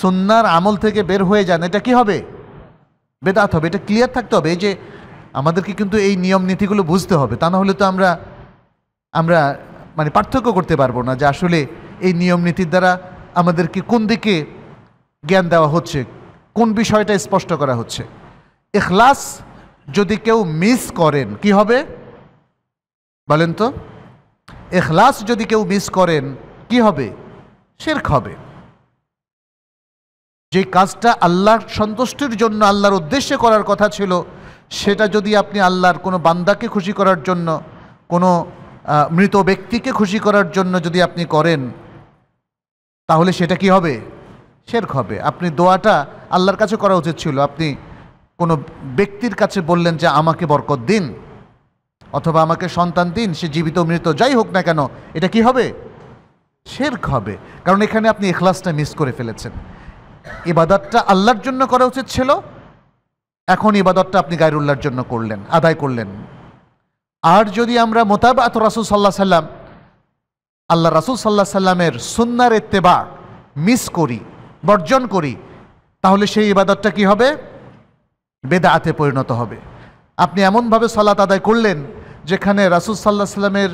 সুন্নার আমল থেকে বের হয়ে যান, এটা কি হবে? বেদাত হবে। এটা ক্লিয়ার থাকতে হবে। এই যে আমাদেরকে কিন্তু এই নিয়ম নীতিগুলো বুঝতে হবে, তা না হলে তো আমরা আমরা মানে পার্থক্য করতে পারবো না যে আসলে এই নিয়ম নীতির দ্বারা আমাদেরকে কোন দিকে জ্ঞান দেওয়া হচ্ছে, কোন বিষয়টা স্পষ্ট করা হচ্ছে। ইখলাস যদি কেউ মিস করেন কি হবে বলেন তো? ইখলাস যদি কেউ মিস করেন কি হবে? শিরক হবে। যে কাজটা আল্লাহর সন্তুষ্টির জন্য আল্লাহর উদ্দেশ্যে করার কথা ছিল, সেটা যদি আপনি আল্লাহর কোনো বান্দাকে খুশি করার জন্য, কোনো মৃত ব্যক্তিকে খুশি করার জন্য যদি আপনি করেন, তাহলে সেটা কি হবে? শিরক হবে। আপনি দোয়াটা আল্লাহর কাছে করা উচিত ছিল, আপনি কোনো ব্যক্তির কাছে বললেন যে আমাকে বরকত দিন অথবা আমাকে সন্তান দিন, সে জীবিত মৃত যাই হোক না কেন, এটা কি হবে? শিরক হবে। কারণ এখানে আপনি ইখলাসটা মিস করে ফেলেছেন। ইবাদতটা আল্লাহর জন্য করা উচিত ছিল, এখন ইবাদতটা আপনি গায়রুল্লাহর জন্য করলেন, আদায় করলেন। আর যদি আমরা মোতাবাত রাসূল সাল্লাল্লাহু আলাইহি সাল্লাম, আল্লাহ রাসূল সাল্লাল্লাহু আলাইহি সাল্লামের সুন্নার ইত্তেবা মিস করি, বর্জন করি, তাহলে সেই ইবাদতটা কি হবে? বেদাতে পরিণত হবে। আপনি এমনভাবে সালাত আদায় করলেন যেখানে রাসূল সাল্লাল্লাহু আলাইহি সাল্লামের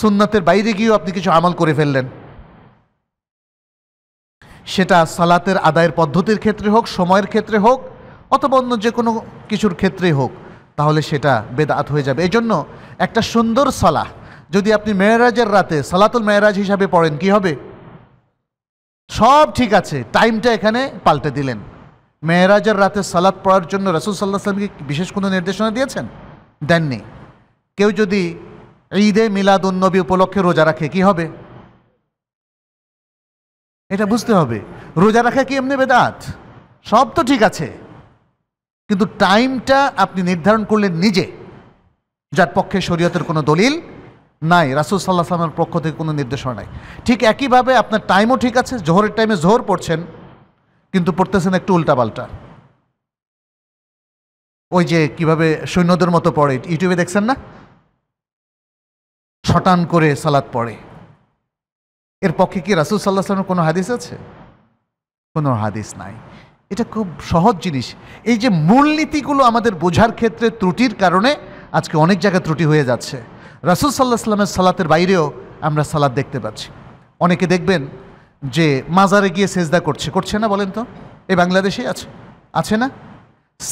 সুন্নাতের বাইরে গিয়েও আপনি কিছু আমল করে ফেললেন। সেটা সালাতের আদায়ের পদ্ধতির ক্ষেত্রে হোক, সময়ের ক্ষেত্রে হোক, অথবা অন্য যে কোনো কিছুর ক্ষেত্রেই হোক, তাহলে সেটা বেদাত হয়ে যাবে। এই জন্য একটা সুন্দর সালাহ যদি আপনি মেরাজের রাতে সালাতুল মেরাজ হিসাবে পড়েন কি হবে? সব ঠিক আছে, টাইমটা এখানে পাল্টে দিলেন। মেরাজের রাতে সালাত পড়ার জন্য রাসূল সাল্লাল্লাহু আলাইহি সাল্লাম কি বিশেষ কোনো নির্দেশনা দিয়েছেন? দেননি। কেউ যদি ঈদে মিলাদুন নবী উপলক্ষে রোজা রাখে কি হবে? এটা বুঝতে হবে। রোজা রাখা কি এমনি বেদাত? সব তো ঠিক আছে, কিন্তু টাইমটা আপনি নির্ধারণ করলেন নিজে, যার পক্ষে শরীয়তের কোনো দলিল নাই, রাসূল সাল্লাল্লাহু আলাইহি ওয়াসাল্লামের পক্ষ থেকে কোনো নির্দেশনা নাই। ঠিক একইভাবে আপনার টাইমও ঠিক আছে, জোহরের টাইমে জোহর পড়ছেন, কিন্তু পড়তেছেন একটু উল্টাপাল্টা, ওই যে কিভাবে সৈন্যদের মতো পড়ে ইউটিউবে দেখছেন না, শটান করে সালাত পড়ে। এর পক্ষে কি রাসূল সাল্লাল্লাহু আলাইহি ওয়াসাল্লামের কোনো হাদিস আছে? কোনো হাদিস নাই। এটা খুব সহজ জিনিস। এই যে মূলনীতিগুলো আমাদের বোঝার ক্ষেত্রে ত্রুটির কারণে আজকে অনেক জায়গায় ত্রুটি হয়ে যাচ্ছে। রাসূল সাল্লাল্লাহু আলাইহি সাল্লামের সালাতের বাইরেও আমরা সালাত দেখতে পাচ্ছি। অনেকে দেখবেন যে মাজারে গিয়ে সেজদা করছে, করছে না বলেন তো? এই বাংলাদেশেই আছে, আছে না?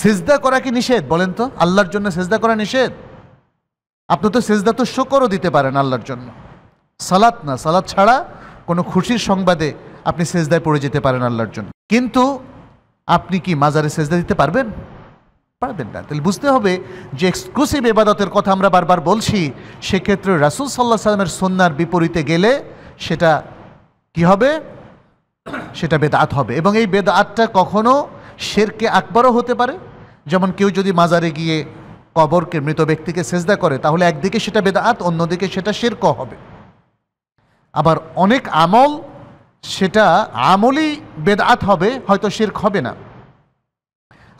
সিজদা করা কি নিষেধ বলেন তো? আল্লাহর জন্য সিজদা করা নিষেধ? আপনি তো সিজদা তো শুকরও দিতে পারেন আল্লাহর জন্য, সালাত না। সালাত ছাড়া কোনো খুশির সংবাদে আপনি সিজদায় পড়ে যেতে পারেন আল্লাহর জন্য, কিন্তু আপনি কি মাজারে সিজদা দিতে পারবেন? পারবেন না। তাহলে বুঝতে হবে যে এক্সক্লুসিভ ইবাদতের কথা আমরা বারবার বলছি, সেক্ষেত্রে রাসূল সাল্লাল্লাহু আলাইহি ওয়াসাল্লামের সুন্নাহর বিপরীতে গেলে সেটা কি হবে? সেটা বেদাত হবে। এবং এই বেদাতটা কখনো শিরকে আকবরও হতে পারে। যেমন কেউ যদি মাজারে গিয়ে কবরকে, মৃত ব্যক্তিকে সিজদা করে, তাহলে একদিকে সেটা বেদাত, অন্যদিকে সেটা শিরকও হবে। আবার অনেক আমল সেটা আমলই বেদাত হবে, হয়তো শিরক হবে না।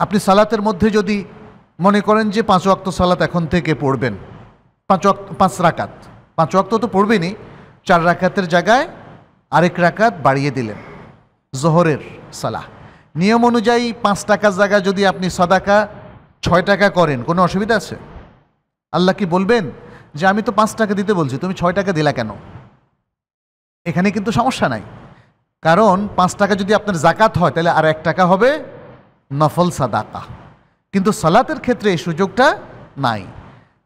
আপনি সালাতের মধ্যে যদি মনে করেন যে পাঁচ ওয়াক্ত সালাত এখন থেকে পড়বেন, পাঁচ ওয়াক্ত পাঁচ রাকাত পাঁচ ওয়াক্ত তো পড়বেনই, চার রাকাতের জায়গায় আরেক রাকাত বাড়িয়ে দিলেন জোহরের সালাহ, নিয়ম অনুযায়ী পাঁচ টাকার জায়গায় যদি আপনি সাদাকা ছয় টাকা করেন, কোনো অসুবিধা আছে? আল্লাহ কি বলবেন যে আমি তো পাঁচ টাকা দিতে বলছি, তুমি ছয় টাকা দিলা কেন? এখানে কিন্তু সমস্যা নাই, কারণ পাঁচ টাকা যদি আপনার জাকাত হয় তাহলে আর এক টাকা হবে নফল সাদাকা। কিন্তু সালাতের ক্ষেত্রে এই সুযোগটা নাই।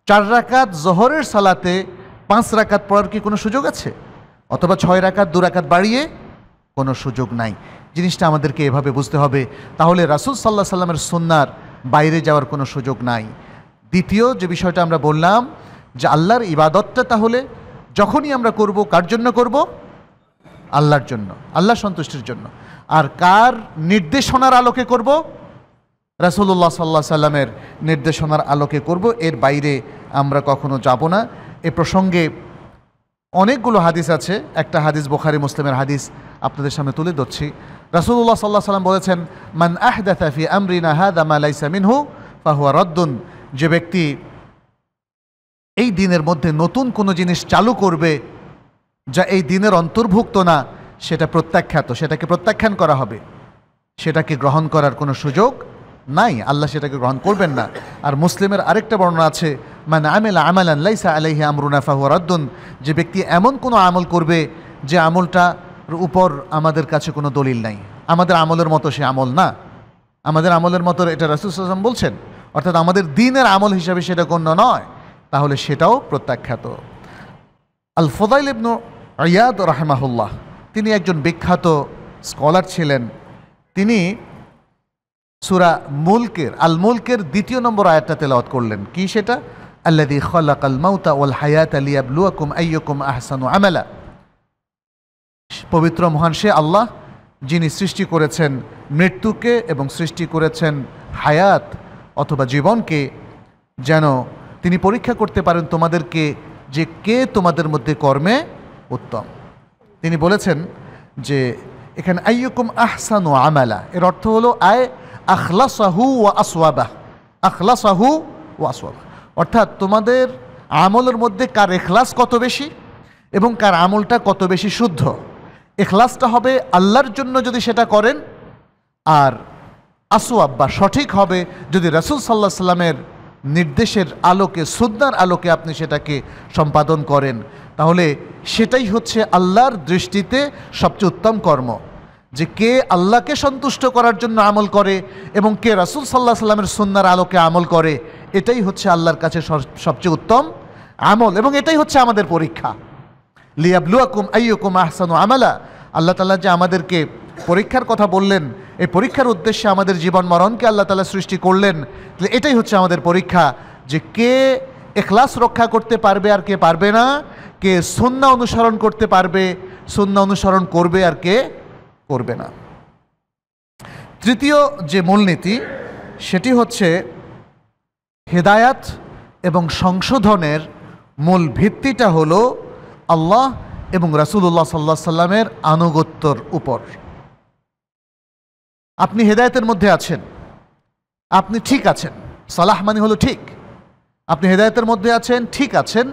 চার রাকাত জোহরের সালাতে পাঁচ রাকাত পড়ার কি কোনো সুযোগ আছে? অথবা ছয় রাকাত দু রাকাত বাড়িয়ে? কোনো সুযোগ নাই। জিনিসটা আমাদেরকে এভাবে বুঝতে হবে। তাহলে রাসূল সাল্লাল্লাহু আলাইহি ওয়াসাল্লামের সুন্নাহর বাইরে যাওয়ার কোনো সুযোগ নাই। দ্বিতীয় যে বিষয়টা আমরা বললাম যে আল্লাহর ইবাদতটা তাহলে যখনই আমরা করব কার জন্য করব? আল্লাহর জন্য, আল্লাহ সন্তুষ্টির জন্য। আর কার নির্দেশনার আলোকে করব? রাসূলুল্লাহ সাল্লাল্লাহু আলাইহি ওয়াসাল্লামের নির্দেশনার আলোকে করব। এর বাইরে আমরা কখনো যাব না। এ প্রসঙ্গে অনেকগুলো হাদিস আছে, একটা হাদিস বুখারী মুসলিমের হাদিস আপনাদের সামনে তুলে ধরছি। রাসূলুল্লাহ সাল্লাল্লাহু আলাইহি ওয়াসাল্লাম বলেছেন, মান আহদাসা ফি আমরিনা হাযা মা লাইসা মিনহু ফাহুয়া রাদ্দুন। যে ব্যক্তি এই দিনের মধ্যে নতুন কোনো জিনিস চালু করবে যা এই দিনের অন্তর্ভুক্ত না, সেটা প্রত্যাখ্যাত, সেটাকে প্রত্যাখ্যান করা হবে, সেটাকে গ্রহণ করার কোনো সুযোগ নাই। আল্লাহ সেটাকে গ্রহণ করবেন না। আর মুসলিমের আরেকটা বর্ণনা আছে, মান আমিলা আমালান লাইসা আলাইহি আমরুনা ফাহুয়া রাদ্দুন। যে ব্যক্তি এমন কোনো আমল করবে যে আমলটা উপর আমাদের কাছে কোনো দলিল নাই, আমাদের আমলের মতো সে আমল না, আমাদের আমলের মতো এটা রাসূল সাল্লাল্লাহু আলাইহি ওয়াসাল্লাম বলছেন, অর্থাৎ আমাদের দ্বীনের আমল হিসাবে সেটা গণ্য নয়, তাহলে সেটাও প্রত্যাখ্যাত। আল ফুদাইল ইবনু ইয়াদ রাহিমাহুল্লাহ, তিনি একজন বিখ্যাত স্কলার ছিলেন। তিনি সূরা মুলকের আল মুলকের দ্বিতীয় নম্বর আয়াতটা তেলাওয়াত করলেন। কি সেটা? আল্লাযী খালাকাল মাউতা ওয়াল হায়াতা লিয়াবলুয়াকুম আইয়ুকুম আহসানু আমালা। পবিত্র মহান সে আল্লাহ যিনি সৃষ্টি করেছেন মৃত্যুকে এবং সৃষ্টি করেছেন হায়াত অথবা জীবনকে, যেন তিনি পরীক্ষা করতে পারেন তোমাদেরকে যে কে তোমাদের মধ্যে কর্মে উত্তম। তিনি বলেছেন যে এখানে আইয়ুকুম আহসানু আমালা, এর অর্থ হলো আয় আখলাসাহু ওয়া আসওয়াবাহ, আখলাসাহু ওয়া আসওয়াবাহ, অর্থাৎ তোমাদের আমলের মধ্যে কার ইখলাস কত বেশি এবং কার আমলটা কত বেশি শুদ্ধ। ইখলাসটা হবে আল্লাহর জন্য যদি সেটা করেন, আর আসওয়াব বা সঠিক হবে যদি রাসূল সাল্লাল্লাহু আলাইহি ওয়াসাল্লামের নির্দেশের আলোকে, সুন্নাহর আলোকে আপনি সেটাকে সম্পাদন করেন, তাহলে সেটাই হচ্ছে আল্লাহর দৃষ্টিতে সবচেয়ে উত্তম কর্ম। যে কে আল্লাহকে সন্তুষ্ট করার জন্য আমল করে এবং কে রাসূল সাল্লাল্লাহু আলাইহি ওয়াসাল্লামের সুন্নাহর আলোকে আমল করে, এটাই হচ্ছে আল্লাহর কাছে সবচেয়ে উত্তম আমল এবং এটাই হচ্ছে আমাদের পরীক্ষা। লিয়াবলুয়াকুম আইয়ুকুম আহসানু আমালা। আল্লাহ তাআলা যে আমাদেরকে পরীক্ষার কথা বললেন, এই পরীক্ষার উদ্দেশ্যে আমাদের জীবন মরণকে আল্লাহ তাআলা সৃষ্টি করলেন, তাহলে এটাই হচ্ছে আমাদের পরীক্ষা যে কে ইখলাস রক্ষা করতে পারবে আর কে পারবে না, কে সুন্নাহ অনুসরণ করতে পারবে, সুন্নাহ অনুসরণ করবে আর কে করবে না। তৃতীয় যে মূলনীতি সেটি হচ্ছে হেদায়াত এবং সংশোধনের মূল ভিত্তিটা হলো আল্লাহ এবং রাসূলুল্লাহ সাল্লাল্লাহু আলাইহি ওয়াসাল্লামের আনুগত্যর উপর। আপনি হেদায়েতের মধ্যে আছেন, আপনি ঠিক আছেন, সালাহ মানে হলো ঠিক, আপনি হেদায়েতের মধ্যে আছেন, ঠিক আছেন,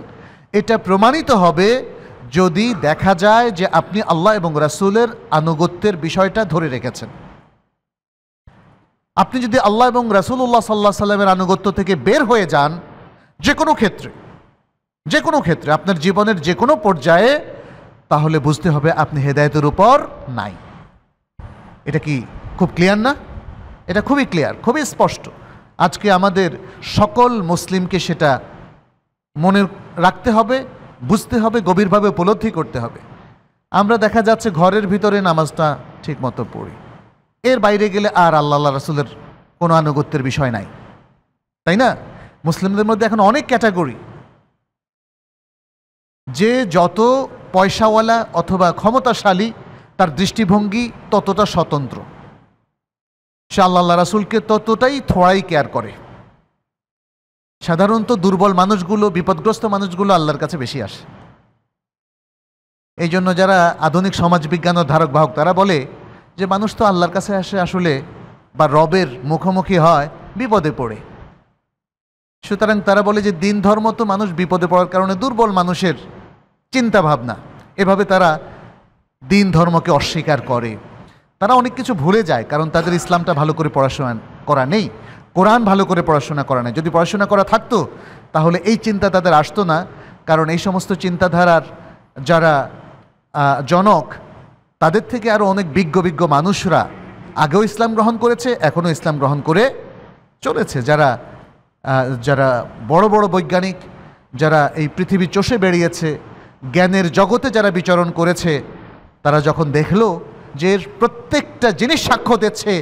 এটা প্রমাণিত হবে যদি দেখা যায় যে আপনি আল্লাহ এবং রাসূলের আনুগত্যের বিষয়টা ধরে রেখেছেন। আপনি যদি আল্লাহ এবং রাসূলুল্লাহ সাল্লাল্লাহু আলাইহি ওয়াসাল্লামের আনুগত্য থেকে বের হয়ে যান, যে কোনো ক্ষেত্রে, যে কোনো ক্ষেত্রে, আপনার জীবনের যে কোনো পর্যায়ে, তাহলে বুঝতে হবে আপনি হেদায়েতের উপর নাই। এটা কি খুব ক্লিয়ার না? এটা খুবই ক্লিয়ার, খুবই স্পষ্ট। आज के आमादेर सकल मुस्लिम के सेटा मने राखते हबे, बुझते हबे, गभीर भावे उपलब्धि करते हबे। आमरा देखा जाच्छे घरेर भितरे नामाजटा ठीक मतो पढ़ी, एर बाइरे गेले आर आल्लाह रसूलेर कोनो आनुगत्येर विषय नाई, ताई ना? मुस्लिमदेर मধ্যে এখন अनेक ক্যাটাগরি, যে যত পয়সাওয়ালা অথবা ক্ষমতাশালী তার দৃষ্টিভঙ্গি ততটা স্বতন্ত্র, সে আল্লাহ রাসূলকে ততটাই থোড়াই কেয়ার করে। সাধারণত দুর্বল মানুষগুলো, বিপদগ্রস্ত মানুষগুলো আল্লাহর কাছে বেশি আসে। এই জন্য যারা আধুনিক সমাজবিজ্ঞানের ধারক বাহক তারা বলে যে মানুষ তো আল্লাহর কাছে আসে আসলে বা রবের মুখোমুখি হয় বিপদে পড়ে। সুতরাং তারা বলে যে দিন ধর্ম তো মানুষ বিপদে পড়ার কারণে দুর্বল মানুষের চিন্তা ভাবনা, এভাবে তারা দিন ধর্মকে অস্বীকার করে। তারা অনেক কিছু ভুলে যায় কারণ তাদের ইসলামটা ভালো করে পড়াশোনা করা নেই, কোরআন ভালো করে পড়াশোনা করা নেই। যদি পড়াশোনা করা থাকতো তাহলে এই চিন্তা তাদের আসতো না, কারণ এই সমস্ত চিন্তাধারার যারা জনক তাদের থেকে আরও অনেক বিজ্ঞ বিজ্ঞ মানুষরা আগেও ইসলাম গ্রহণ করেছে, এখনও ইসলাম গ্রহণ করে চলেছে। যারা যারা বড় বড় বৈজ্ঞানিক, যারা এই পৃথিবী চষে বেরিয়েছে, জ্ঞানের জগতে যারা বিচরণ করেছে, তারা যখন দেখলো যে প্রত্যেকটা জিনিস সাক্ষ্য দিচ্ছে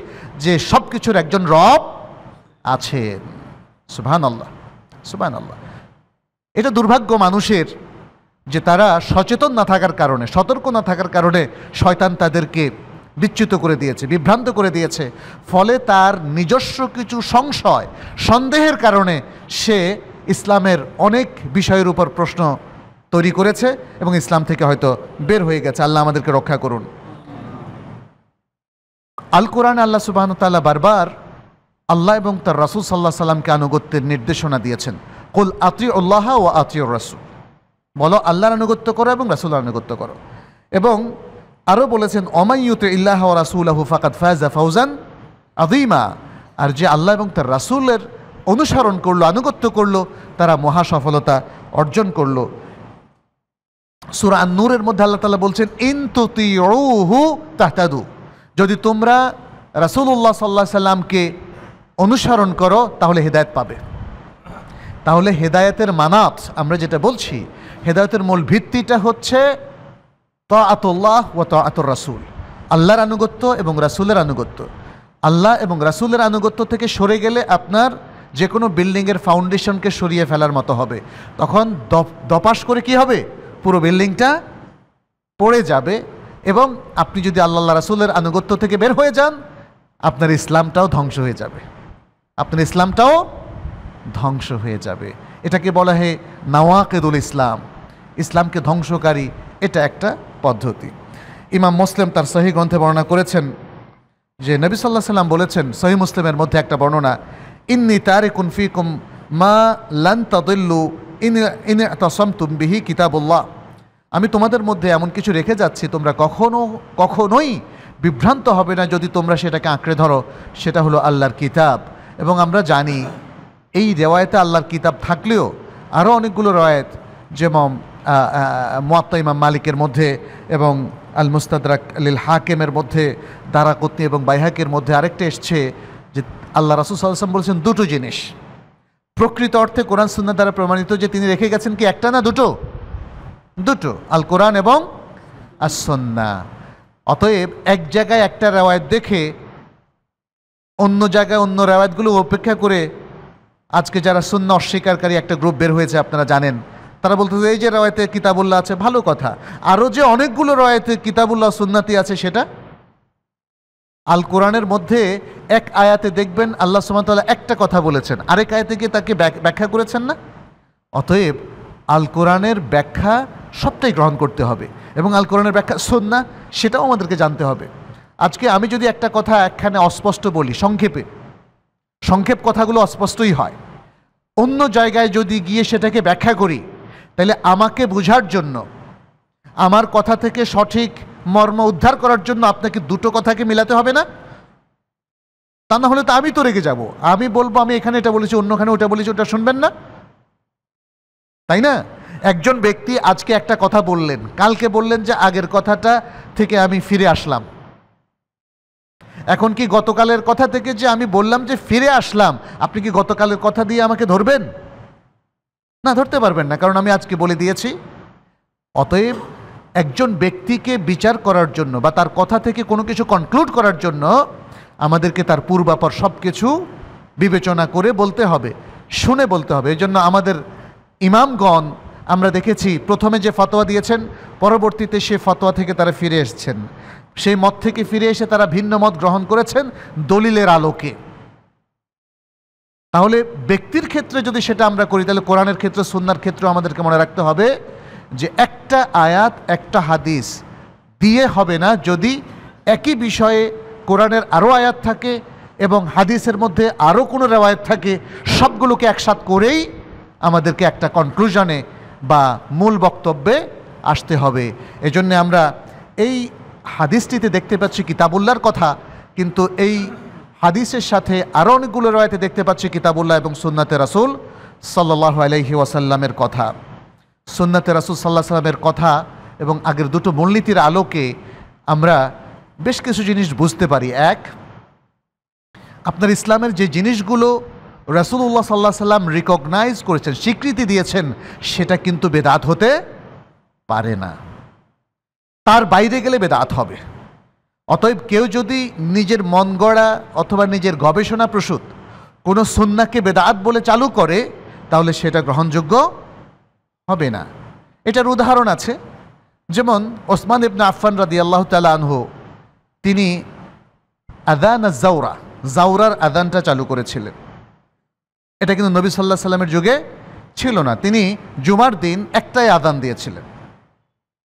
যে সব কিছুর একজন রব আছে। সুবহানাল্লাহ, সুবহানাল্লাহ। এটা দুর্ভাগ্য মানুষের যে তারা সচেতন না থাকার কারণে, সতর্ক না থাকার কারণে শয়তান তাদেরকে বিচ্যুত করে দিয়েছে, বিভ্রান্ত করে দিয়েছে। ফলে তার নিজস্ব কিছু সংশয়, সন্দেহের কারণে সে ইসলামের অনেক বিষয়ের উপর প্রশ্ন তৈরি করেছে এবং ইসলাম থেকে হয়তো বের হয়ে গেছে। আল্লাহ আমাদেরকে রক্ষা করুন। আল কোরআনে আল্লাহ সুবহানাহু ওয়া তাআলা বারবার আল্লাহ এবং তার রাসূল সাল্লাল্লাহু আলাইহি সাল্লামকে আনুগত্যের নির্দেশনা দিয়েছেন। কুল আতিউল্লাহ ওয়া আতিউর রাসূল, বলো আল্লাহর আনুগত্য করো এবং রাসূলের আনুগত্য করো। এবং আরও বলেছেন অমাইয়ুতে ইল্লাহ ওয়া রাসূলাহু ফাকাদ ফাজা ফাউজান আযীমা, আর যে আল্লাহ এবং তার রাসূলের অনুসরণ করলো, আনুগত্য করলো, তারা মহা সফলতা অর্জন করলো। সূরা আন-নূরের মধ্যে আল্লাহ তাআলা বলছেন ইন তুতিউহু তাহতাদু, যদি তোমরা রাসূলুল্লাহ সাল্লাল্লাহু আলাইহি সাল্লামকে অনুসরণ করো তাহলে হেদায়েত পাবে। তাহলে হেদায়েতের মানাত, আমরা যেটা বলছি হেদায়েতের মূল ভিত্তিটা হচ্ছে তাআতুল্লাহ ওয়া তাআতুর রাসূল, আল্লাহর আনুগত্য এবং রাসূলের আনুগত্য। আল্লাহ এবং রাসূলের আনুগত্য থেকে সরে গেলে আপনার যে কোনো বিল্ডিংয়ের ফাউন্ডেশনকে সরিয়ে ফেলার মতো হবে, তখন দপাস করে কি হবে, পুরো বিল্ডিংটা পড়ে যাবে। এবং আপনি যদি আল্লাহ রাসূলের আনুগত্য থেকে বের হয়ে যান, আপনার ইসলামটাও ধ্বংস হয়ে যাবে, আপনার ইসলামটাও ধ্বংস হয়ে যাবে। এটাকে বলা হয় নাওয়াকিদুল ইসলাম, ইসলামকে ধ্বংসকারী এটা একটা পদ্ধতি। ইমাম মুসলিম তার সহিহ গ্রন্থে বর্ণনা করেছেন যে নবী সাল্লাল্লাহু আলাইহি সাল্লাম বলেছেন, সহিহ মুসলিমের মধ্যে একটা বর্ণনা, ইন্নী তারিকুন ফিকুম মা লান তাদিল্লু ইন ইন তাসামতুম বিহি কিতাবুল্লাহ, আমি তোমাদের মধ্যে এমন কিছু রেখে যাচ্ছি তোমরা কখনো কখনোই বিভ্রান্ত হবে না যদি তোমরা সেটাকে আঁকড়ে ধরো, সেটা হলো আল্লাহর কিতাব। এবং আমরা জানি এই রেওয়ায়েতে আল্লাহর কিতাব থাকলেও আরও অনেকগুলো রেওয়ায়েত, যেমন মুয়াত্তা ইমাম মালিকের মধ্যে এবং আল মুস্তাদরাক লিল হাকিমের মধ্যে, দারাকুতনি এবং বাইহাকির মধ্যে আরেকটা এসছে যে আল্লাহ রাসূল সাল্লাল্লাহু আলাইহি সাল্লাম বলেছেন দুটো জিনিস। প্রকৃত অর্থে কোরআন সুন্নাহ দ্বারা প্রমাণিত যে তিনি রেখে গেছেন কি একটা না দুটো, দুটো, আল কোরআন এবং আস সুন্নাহ। অতএব এক জায়গায় একটা রেওয়ায়েত দেখে অন্য জায়গায় অন্য রেওয়ায়েতগুলো উপেক্ষা করে আজকে যারা সুন্নাহ অস্বীকারী একটা গ্রুপ বের হয়েছে আপনারা জানেন, তারা বলতেছে এই যে রেওয়ায়েতে কিতাবুল্লাহ আছে ভালো কথা, আরও যে অনেকগুলো রেওয়ায়েতে কিতাবুল্লাহ সুন্নাতি আছে সেটা আল কোরআনের মধ্যে এক আয়াতে দেখবেন আল্লাহ সুবহানাহু ওয়া তাআলা একটা কথা বলেছেন, আরেক আয়াতে গিয়ে তাকে ব্যাখ্যা করেছেন না। অতএব আল কোরআনের ব্যাখ্যা সবটাই গ্রহণ করতে হবে এবং আল কোরআনের ব্যাখ্যা সুন্নাহ সেটাও আমাদেরকে জানতে হবে। আজকে আমি যদি একটা কথা একখানে অস্পষ্ট বলি, সংক্ষেপে সংক্ষেপ কথাগুলো অস্পষ্টই হয়, অন্য জায়গায় যদি গিয়ে সেটাকে ব্যাখ্যা করি তাহলে আমাকে বোঝার জন্য, আমার কথা থেকে সঠিক মর্ম উদ্ধার করার জন্য আপনাকে দুটো কথাকে মিলাতে হবে না? তা না হলে তো আমি তো রেগে যাব, আমি বলবো আমি এখানে এটা বলেছি, অন্যখানে ওটা বলেছি, ওটা শুনবেন না, তাই না? একজন ব্যক্তি আজকে একটা কথা বললেন, কালকে বললেন যে আগের কথাটা থেকে আমি ফিরে আসলাম, एखन कि गतकालेर कथा थेके जे आमी बोल्लाम जे फिरे आसलाम आपनि कि गतकालेर कथा दिये आमाके धरबेन ना, धरते पारबेन ना, कारण आमी आजके बोले दियेछि। अतएव एकजन व्यक्तिके विचार करार जोन्नो बा तार कथा थेके कोनो किछु कनक्लूड करार जोन्नो आमादेरके तार पूर्वापर सबकिछु विवेचना करे बोलते हबे, शुने बोलते हबे। एजोन्नो आमादेर इमामगण आमरा देखेछि प्रथमे जे फतोया दियेछेन परवर्तीते सेई फतोया थेके तारा फिरे एसेछेन, सेई मत थेके फिरे एसे तारा भिन्न मत ग्रहण करेछेन दलिलेर आलोके। ताहले व्यक्तिर क्षेत्रे जोदि सेटा आमरा करि ताहले कोरআনের क्षेत्रे सुन्नाहर क्षेत्रे आमादेरके मने राखते हबे जे एकटा आयात एकटा हादिस दिये हबे ना, जोदि एकई विषये कोरআনের आरो आयात थाके एबं हादिसेर मध्ये आरो कोनो रिवायत थाके, सबगुलोके एकसाथ करेई आमादेरके एकटा कनक्लुजने बा मूल बक्तव्ये आसते हबे। एजन्य आमरा एई हादिसटीते देखते पाচ্ছি किताबुल्लाहर कथा, किन्तु एई हादिसेर साथे आरो अनेकगुलो रिवायते देखते पाচ্ছি किताबुल्लाह एबं सुन्नते रसूल सल्लल्लाहु आलैहि ओयासाल्लामेर कथा। सुन्नते रसूल सल्लल्लाहु आलैहि ओयासाल्लामेर कथा एबं आगेर दुटो मूलनीतिर आलोके आमरा बेश किछु जिनिस बुझते पाরি। एक, আপনার ইসলামের যে জিনিসগুলো রাসূলুল্লাহ সাল্লাল্লাহু আলাইহি সাল্লাম রিকগনাইজ করেছেন, স্বীকৃতি দিয়েছেন, সেটা কিন্তু বেদাত হতে পারে না, তার বাইরে গেলে বেদাত হবে। অতএব কেউ যদি নিজের মন গড়া অথবা নিজের গবেষণা প্রসূত কোনো সুন্নাহকে বেদাত বলে চালু করে তাহলে সেটা গ্রহণযোগ্য হবে না। এটার উদাহরণ আছে, যেমন ওসমান ইবনে আফফান রাদিয়াল্লাহু তাআলা আনহু তিনি আযান আয-যাওরা, যাওরার আযানটা চালু করেছিলেন। এটা কিন্তু নবী সাল্লাল্লাহু আলাইহি সাল্লামের যুগে ছিল না। তিনি জুমার দিন একটাই আযান দিয়েছিলেন,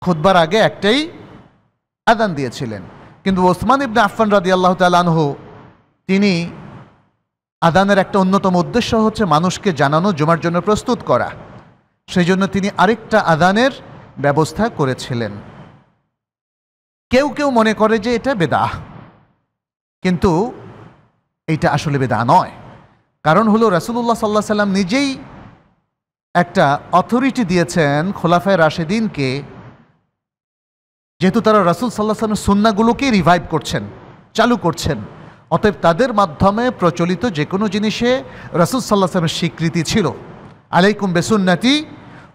খুতবার আগে একটাই আযান দিয়েছিলেন, কিন্তু ওসমান ইবনে আফফান রাদিয়াল্লাহু তাআলা আনহু তিনি আযানের একটা অন্যতম উদ্দেশ্য হচ্ছে মানুষকে জানানো, জুমার জন্য প্রস্তুত করা, সেই জন্য তিনি আরেকটা আযানের ব্যবস্থা করেছিলেন। কেউ কেউ মনে করে যে এটা বেদাহ, কিন্তু এটা আসলে বেদাহ নয়। কারণ হলো রাসূলুল্লাহ সাল্লাল্লাহু আলাইহি সাল্লাম নিজেই একটা অথরিটি দিয়েছেন খোলাফায়ে রাশিদিনকে, যেহেতু তারা রাসূল সাল্লাল্লাহু আলাইহি সাল্লামের সুন্নাহগুলোকে রিভাইভ করছেন, চালু করছেন, অতএব তাদের মাধ্যমে প্রচলিত যে কোনো জিনিসে রাসূল সাল্লাল্লাহু আলাইহি সাল্লামের স্বীকৃতি ছিল। আলাইকুম বিসুন্নতি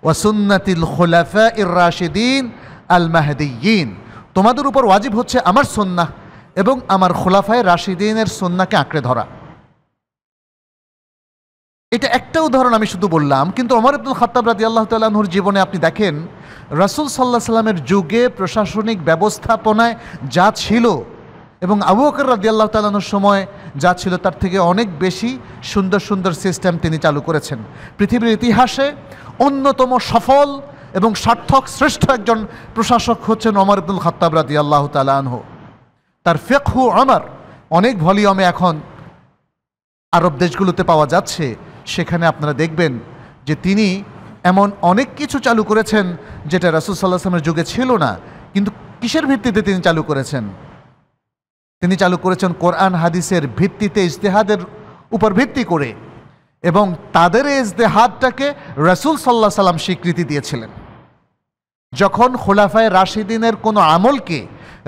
ওয়া সুন্নাতিল খুলাফায়ে রাশিদিন আল মাহদিয়িন, তোমাদের উপর ওয়াজিব হচ্ছে আমার সুন্নাহ এবং আমার খোলাফায়ে রাশিদিনের সুন্নাহকে আঁকড়ে ধরা। এটা একটা উদাহরণ আমি শুধু বললাম, কিন্তু ওমর ইবনুল খাত্তাব রাদিয়াল্লাহু তাআলা আনহুর জীবনে আপনি দেখেন রাসূল সাল্লাল্লাহু আলাইহি সাল্লামের যুগে প্রশাসনিক ব্যবস্থাপনায় যা ছিল এবং আবু বকর রাদিয়াল্লাহু তাআলা আনহুর সময় যা ছিল তার থেকে অনেক বেশি সুন্দর সুন্দর সিস্টেম তিনি চালু করেছেন। পৃথিবীর ইতিহাসে অন্যতম সফল এবং সার্থক শ্রেষ্ঠ একজন প্রশাসক হচ্ছেন ওমর ইবনুল খাত্তাব রাদিয়াল্লাহু তাআলা আনহু। তার ফিকহু ওমর অনেক ভলিউমে এখন আরব দেশগুলোতে পাওয়া যাচ্ছে, সেখানে আপনারা দেখবেন যে তিনি এমন অনেক কিছু চালু করেছেন যেটা রাসূল সাল্লাল্লাহু আলাইহি ওয়াসাল্লামের যুগে ছিল না। কিন্তু কিসের ভিত্তিতে তিনি চালু করেছেন? তিনি চালু করেছেন কোরআন হাদিসের ভিত্তিতে, ইজতিহাদের উপর ভিত্তি করে, এবং তাদের এই ইজতিহাদটাকে রাসূল সাল্লাল্লাহু আলাইহি ওয়াসাল্লাম স্বীকৃতি দিয়েছিলেন। যখন খোলাফায়ে রাশিদিনের কোনো আমলকে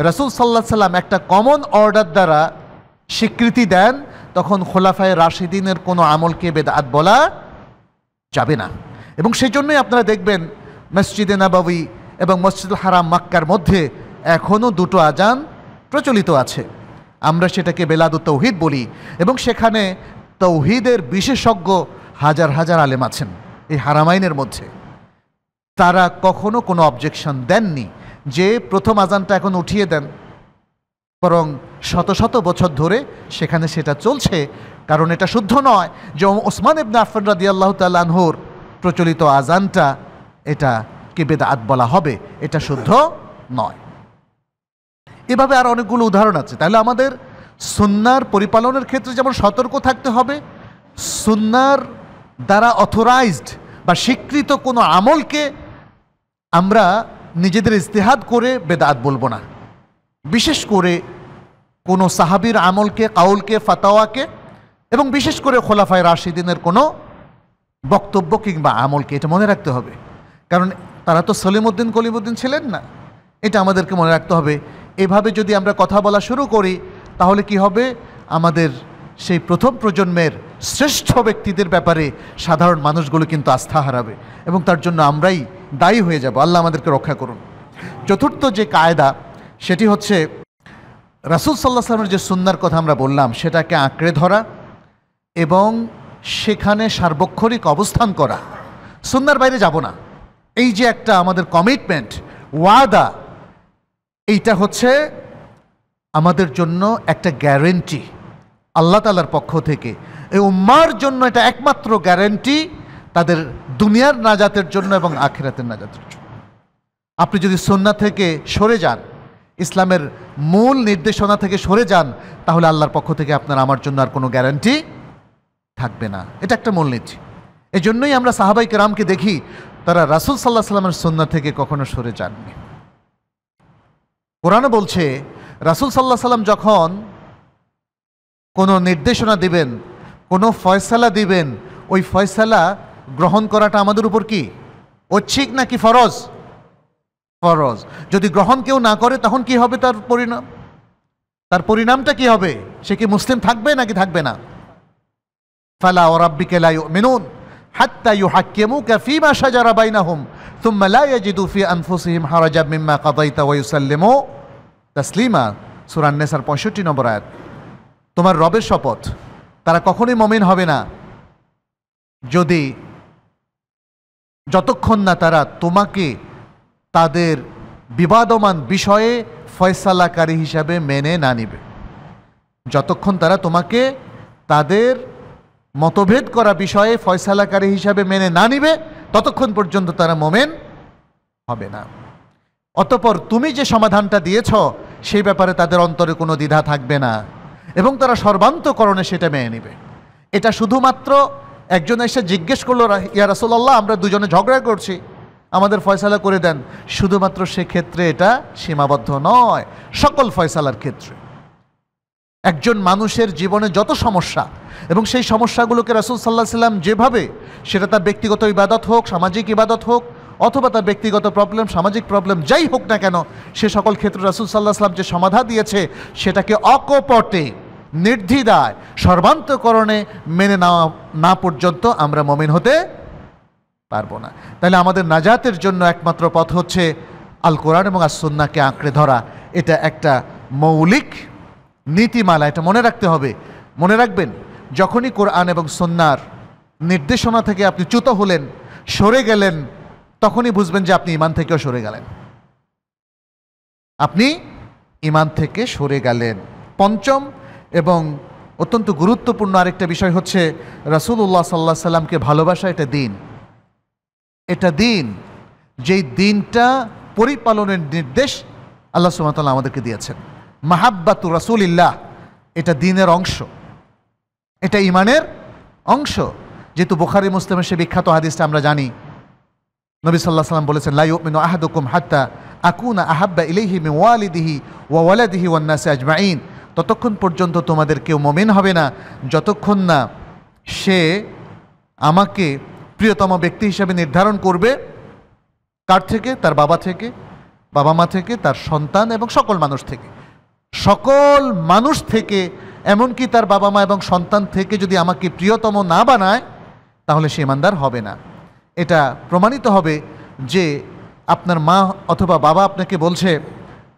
রাসূল সাল্লাল্লাহু আলাইহি সাল্লাম একটা কমন অর্ডার দ্বারা স্বীকৃতি দেন তখন খোলাফায়ে রাশিদিনের কোনো আমলকে বেদাত বলা যাবে না। এবং সেই জন্যই আপনারা দেখবেন মসজিদে নববী এবং মসজিদুল হারাম মক্কার মধ্যে এখনও দুটো আজান প্রচলিত আছে। আমরা সেটাকে বেলাদুত তৌহিদ বলি, এবং সেখানে তৌহিদের বিশেষজ্ঞ হাজার হাজার আলেম আছেন এই হারামাইনের মধ্যে। তারা কখনো কোনো অবজেকশন দেননি যে প্রথম আজানটা এখন উঠিয়ে দেন, বরং শত শত বছর ধরে সেখানে সেটা চলছে। কারণ এটা শুদ্ধ নয় যে ওসমান ইবনে আফফান রাদিয়াল্লাহু তাআলা আনহুর প্রচলিত আজানটা এটাকে বেদাত বলা হবে, এটা শুদ্ধ নয়। এভাবে আর অনেকগুলো উদাহরণ আছে। তাহলে আমাদের সুন্নাহর পরিপালনের ক্ষেত্রে যেমন সতর্ক থাকতে হবে, সুন্নাহর দ্বারা অথরাইজড বা স্বীকৃত কোনো আমলকে আমরা নিজেদের ইজতিহাদ করে বেদাত বলবো না। বিশেষ করে কোনো সাহাবির আমলকে, কাউলকে, ফাতাওয়াকে, এবং বিশেষ করে খোলাফায়ে রাশিদিনের কোনো বক্তব্য কিংবা আমলকে, এটা মনে রাখতে হবে। কারণ তারা তো সলিমউদ্দিন কলিমউদ্দিন ছিলেন না, এটা আমাদেরকে মনে রাখতে হবে। এভাবে যদি আমরা কথা বলা শুরু করি তাহলে কি হবে আমাদের সেই প্রথম প্রজন্মের শ্রেষ্ঠ ব্যক্তিদের ব্যাপারে সাধারণ মানুষগুলো কিন্তু আস্থা হারাবে এবং তার জন্য আমরাই দায়ী হয়ে যাব। আল্লাহ আমাদেরকে রক্ষা করুন। চতুর্থ যে কায়দা সেটি হচ্ছে রাসূল সাল্লাল্লাহু আলাইহি ওয়াসাল্লামের যে সুন্নাহর কথা আমরা বললাম সেটাকে আঁকড়ে ধরা এবং সেখানে সার্বক্ষণিক অবস্থান করা, সুন্নাহর বাইরে যাব না। এই যে একটা আমাদের কমিটমেন্ট, ওয়াদা, এইটা হচ্ছে আমাদের জন্য একটা গ্যারেন্টি আল্লাহ তাআলার পক্ষ থেকে। এই উম্মার জন্য এটা একমাত্র গ্যারেন্টি তাদের দুনিয়ার নাজাতের জন্য এবং আখিরাতের নাজাতের জন্য। আপনি যদি সুন্নাহ থেকে সরে যান, ইসলামের মূল নির্দেশনা থেকে সরে যান, তাহলে আল্লাহর পক্ষ থেকে আপনার আমার জন্য আর কোনো গ্যারান্টি থাকবে না। এটা একটা মূলনীতি। এই জন্যই আমরা সাহাবাই কেরামকে দেখি তারা রাসূল সাল্লাল্লাহু আলাইহি ওয়াসাল্লামের সুন্নাহ থেকে কখনো সরে যাননি। কোরআনে বলছে রাসূল সাল্লাল্লাহু আলাইহি ওয়াসাল্লাম যখন কোনো নির্দেশনা দিবেন, কোনো ফয়সালা দিবেন, ওই ফয়সালা গ্রহণ করাটা আমাদের উপর কি ঐচ্ছিক নাকি ফরজ? ফরজ। যদি গ্রহণ কেউ না করে তখন কি হবে তার পরিণাম? তার পরিণামটা কি হবে? সে কি মুসলিম থাকবে নাকি থাকবে না? ফালা ওয়ারাব্বিকা লা ইউমিনুন হাত্তা ইউহাক্কিমুকা ফীমা শাজারা বাইনাহুম সুম্মা লা ইয়াজিদু ফী আনফুসিহিম হারাজাম মিম্মা কাযাইতা ওয়া ইউসাল্লিমু তাসলিমা। সূরা আন-নিসার পঁয়ষট্টি নম্বর আয়াত। তোমার রবের শপথ, তারা কখনোই মুমিন হবে না যদি যতক্ষণ না তারা তোমাকে তাদের বিবাদমান বিষয়ে ফয়সালাকারী হিসাবে মেনে না নিবে, যতক্ষণ তারা তোমাকে তাদের মতভেদ করা বিষয়ে ফয়সালাকারী হিসাবে মেনে না নিবে ততক্ষণ পর্যন্ত তারা মুমিন হবে না। অতঃপর তুমি যে সমাধানটা দিয়েছ সেই ব্যাপারে তাদের অন্তরে কোনো দ্বিধা থাকবে না এবং তারা সর্বান্তকরণে সেটা মেনে নেবে। এটা শুধুমাত্র একজন এসে জিজ্ঞেস করলো, ইয়া রাসূলুল্লাহ আমরা দুজনে ঝগড়া করছি, আমাদের ফয়সালা করে দেন, শুধুমাত্র সেক্ষেত্রে এটা সীমাবদ্ধ নয়, সকল ফয়সালার ক্ষেত্রে। একজন মানুষের জীবনে যত সমস্যা এবং সেই সমস্যাগুলোকে রাসূল সাল্লাল্লাহু আলাইহি ওয়াসাল্লাম যেভাবে, সেটা তার ব্যক্তিগত ইবাদত হোক, সামাজিক ইবাদত হোক, অথবা তার ব্যক্তিগত প্রবলেম, সামাজিক প্রবলেম, যাই হোক না কেন, সে সকল ক্ষেত্রে রাসূল সাল্লাল্লাহু আলাইহি ওয়াসাল্লাম যে সমাধান দিয়েছে সেটাকে অকপটে, নির্দ্বিধায়, সর্বান্তকরণে মেনে নেওয়া না পর্যন্ত আমরা মুমিন হতে পারবো না। তাহলে আমাদের নাজাতের জন্য একমাত্র পথ হচ্ছে আল কোরআন এবং আস সুন্নাহকে আঁকড়ে ধরা। এটা একটা মৌলিক নীতিমালা, এটা মনে রাখতে হবে। মনে রাখবেন, যখনই কোরআন এবং সুন্নাহর নির্দেশনা থেকে আপনি চ্যুত হলেন, সরে গেলেন, তখনই বুঝবেন যে আপনি ঈমান থেকেও সরে গেলেন, আপনি ঈমান থেকে সরে গেলেন। পঞ্চম এবং অত্যন্ত গুরুত্বপূর্ণ আরেকটা বিষয় হচ্ছে রাসূলুল্লাহ সাল্লাল্লাহু আলাইহি সাল্লামকে ভালোবাসা। এটা দিন, এটা দিন, যেই দিনটা পরিপালনের নির্দেশ আল্লাহ সুবহানাহু ওয়া তাআলা আমাদেরকে দিয়েছেন। মাহাব্বাতু রাসূলিল্লাহ, এটা দ্বীনের অংশ, এটা ঈমানের অংশ। যেহেতু বুখারী মুসলিমের সে বিখ্যাত হাদিসটা আমরা জানি, নবী সাল্লাল্লাহু আলাইহি ওয়াসাল্লাম বলেছেন, লা ইউমিনু আহাদুকুম হাত্তা আকুনা আহাব্বা ইলাইহি মিন ওয়ালিদিহি ওয়া ওয়ালাদিহি ওয়ান নাসি আজমাইন। ততক্ষণ পর্যন্ত তোমাদের কেউ মুমিন হবে না যতক্ষণ না সে আমাকে প্রিয়তম ব্যক্তি হিসাবে নির্ধারণ করবে। কার থেকে? তার বাবা থেকে, বাবা মা থেকে, তার সন্তান এবং সকল মানুষ থেকে। সকল মানুষ থেকে, এমনকি তার বাবা মা এবং সন্তান থেকে যদি আমাকে প্রিয়তম না বানায় তাহলে সে ইমানদার হবে না। এটা প্রমাণিত হবে যে আপনার মা অথবা বাবা আপনাকে বলছে,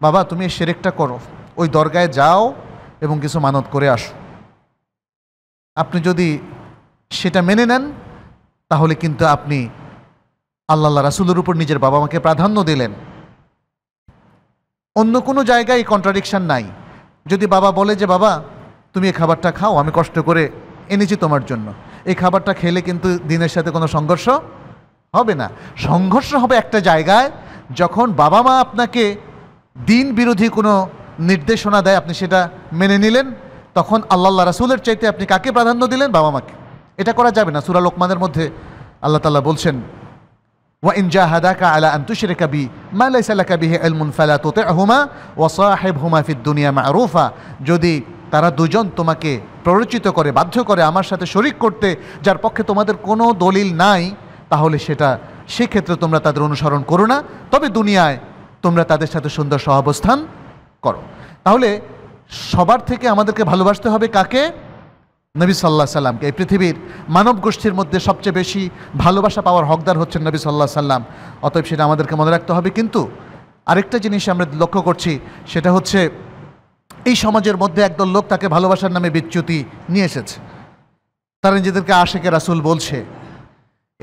বাবা তুমি এই শিরকটা করো, ওই দরগায় যাও এবং কিছু মানত করে আসো। আপনি যদি সেটা মেনে নেন তাহলে কিন্তু আপনি আল্লাহ রাসূলের উপর নিজের বাবা মাকে প্রাধান্য দিলেন। অন্য কোনো জায়গায় কন্ট্রাডিকশান নাই। যদি বাবা বলে যে বাবা তুমি এই খাবারটা খাও, আমি কষ্ট করে এনেছি তোমার জন্য, এই খাবারটা খেলে কিন্তু দিনের সাথে কোনো সংঘর্ষ হবে না। সংঘর্ষ হবে একটা জায়গায় যখন বাবা মা আপনাকে দিন বিরোধী কোনো নির্দেশনা দেয়, আপনি সেটা মেনে নিলেন, তখন আল্লাহ রাসূলের চাইতে আপনি কাকে প্রাধান্য দিলেন? বাবা মাকে। এটা করা যাবে না। সূরা লোকমানের মধ্যে আল্লাহ তাআলা বলছেন, ওয়া ইন জাহাদাকা আলা আন তুশরিকা বি মা লাইসা লাকা বিহি ইলমুন ফালা তুতি'হুমা ওয়া সাহিবহুমা ফিদ দুনিয়া মা'রুফা। যদি তারা দুজন তোমাকে প্ররোচিত করে, বাধ্য করে আমার সাথে শরীক করতে যার পক্ষে তোমাদের কোনো দলিল নাই, তাহলে সেটা সেক্ষেত্রে তোমরা তাদের অনুসরণ করো না, তবে দুনিয়ায় তোমরা তাদের সাথে সুন্দর সহাবস্থান করো। তাহলে সবার থেকে আমাদেরকে ভালোবাসতে হবে কাকে? নবী সাল্লাল্লাহু আলাইহি সাল্লামকে। এই পৃথিবীর মানব গোষ্ঠীর মধ্যে সবচেয়ে বেশি ভালোবাসা পাওয়ার হকদার হচ্ছেন নবী সাল্লাল্লাহু আলাইহি সাল্লাম। অতএব সেটা আমাদেরকে মনে রাখতে হবে। কিন্তু আরেকটা জিনিস আমরা লক্ষ্য করছি, সেটা হচ্ছে এই সমাজের মধ্যে একদল লোক তাকে ভালোবাসার নামে বিচ্যুতি নিয়ে এসেছে, তারা নিজেদেরকে আশিকে রাসূল বলছে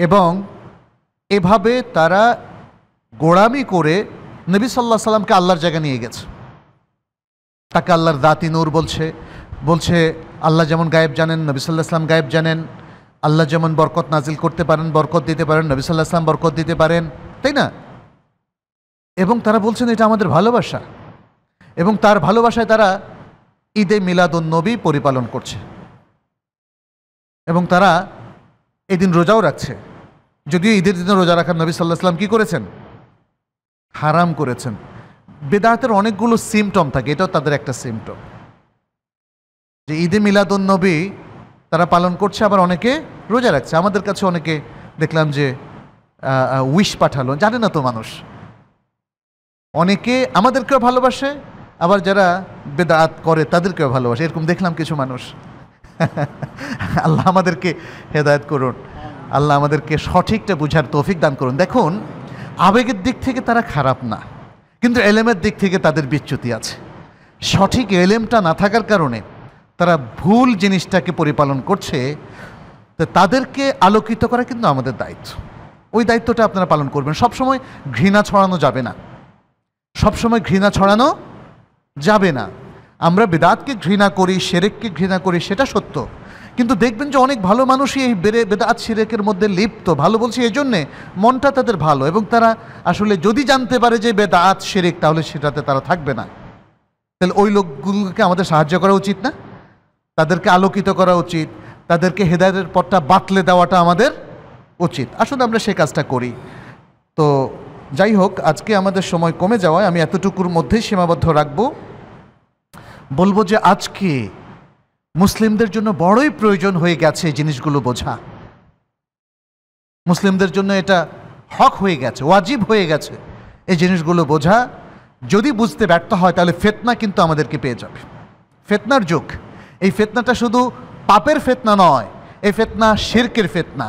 এবং এভাবে তারা গোড়ামি করে নবী সাল্লাল্লাহু আলাইহি সাল্লামকে আল্লাহর জায়গা নিয়ে গেছে। তাকে আল্লাহর দাতি নূর বলছে, বলছে আল্লাহ যেমন গায়েব জানেন, নবী সাল্লাল্লাহু আলাইহি সাল্লাম গায়েব জানেন, আল্লাহ যেমন বরকত নাজিল করতে পারেন, বরকত দিতে পারেন, নবী সাল্লাল্লাহু আলাইহি সাল্লাম বরকত দিতে পারেন, তাই না? এবং তারা বলছেন এটা আমাদের ভালোবাসা, এবং তার ভালোবাসায় তারা ঈদে মিলাদুন নবী পরিপালন করছে এবং তারা এদিন রোজাও রাখছে। যদিও ঈদের দিনে রোজা রাখার নবী সাল্লাল্লাহু আলাইহি সাল্লাম কী করেছেন? হারাম করেছেন। বেদাতের অনেকগুলো সিমটম থাকে, এটাও তাদের একটা সিমটম যে ঈদে মিলাদুন নবী তারা পালন করছে, আবার অনেকে রোজা রাখছে। আমাদের কাছে অনেকে দেখলাম যে উইশ পাঠালো, জানে না তো মানুষ, অনেকে আমাদেরকেও ভালোবাসে, আবার যারা বেদাত করে তাদেরকেও ভালোবাসে, এরকম দেখলাম কিছু মানুষ। আল্লাহ আমাদেরকে হেদায়েত করুন, আল্লাহ আমাদেরকে সঠিকটা বুঝার তৌফিক দান করুন। দেখুন, আবেগের দিক থেকে তারা খারাপ না, কিন্তু এলেমের দিক থেকে তাদের বিচ্যুতি আছে। সঠিক এলেমটা না থাকার কারণে তারা ভুল জিনিসটাকে পরিপালন করছে। তো তাদেরকে আলোকিত করা কিন্তু আমাদের দায়িত্ব, ওই দায়িত্বটা আপনারা পালন করবেন। সবসময় ঘৃণা ছড়ানো যাবে না, সবসময় ঘৃণা ছড়ানো যাবে না। আমরা বেদাতকে ঘৃণা করি, শিরককে ঘৃণা করি, সেটা সত্য, কিন্তু দেখবেন যে অনেক ভালো মানুষই এই বেদাত শিরকের মধ্যে লিপ্ত। ভালো বলছি এই জন্যে, মনটা তাদের ভালো এবং তারা আসলে যদি জানতে পারে যে বেদাত শিরক, তাহলে সেটাতে তারা থাকবে না। তাহলে ওই লোকগুলোকে আমাদের সাহায্য করা উচিত না? তাদেরকে আলোকিত করা উচিত, তাদেরকে হেদায়েতের পথটা বাতলে দেওয়াটা আমাদের উচিত। আসলে আমরা সে কাজটা করি। তো যাই হোক, আজকে আমাদের সময় কমে যাওয়ায় আমি এতটুকুর মধ্যেই সীমাবদ্ধ রাখব। বলবো যে আজকে মুসলিমদের জন্য বড়ই প্রয়োজন হয়ে গেছে এই জিনিসগুলো বোঝা। মুসলিমদের জন্য এটা হক হয়ে গেছে, ওয়াজিব হয়ে গেছে এই জিনিসগুলো বোঝা। যদি বুঝতে ব্যর্থ হয় তাহলে ফিতনা কিন্তু আমাদেরকে পেয়ে যাবে। ফিতনার যুগ। এই ফিতনাটা শুধু পাপের ফিতনা নয়, এই ফিতনা শিরকের ফিতনা,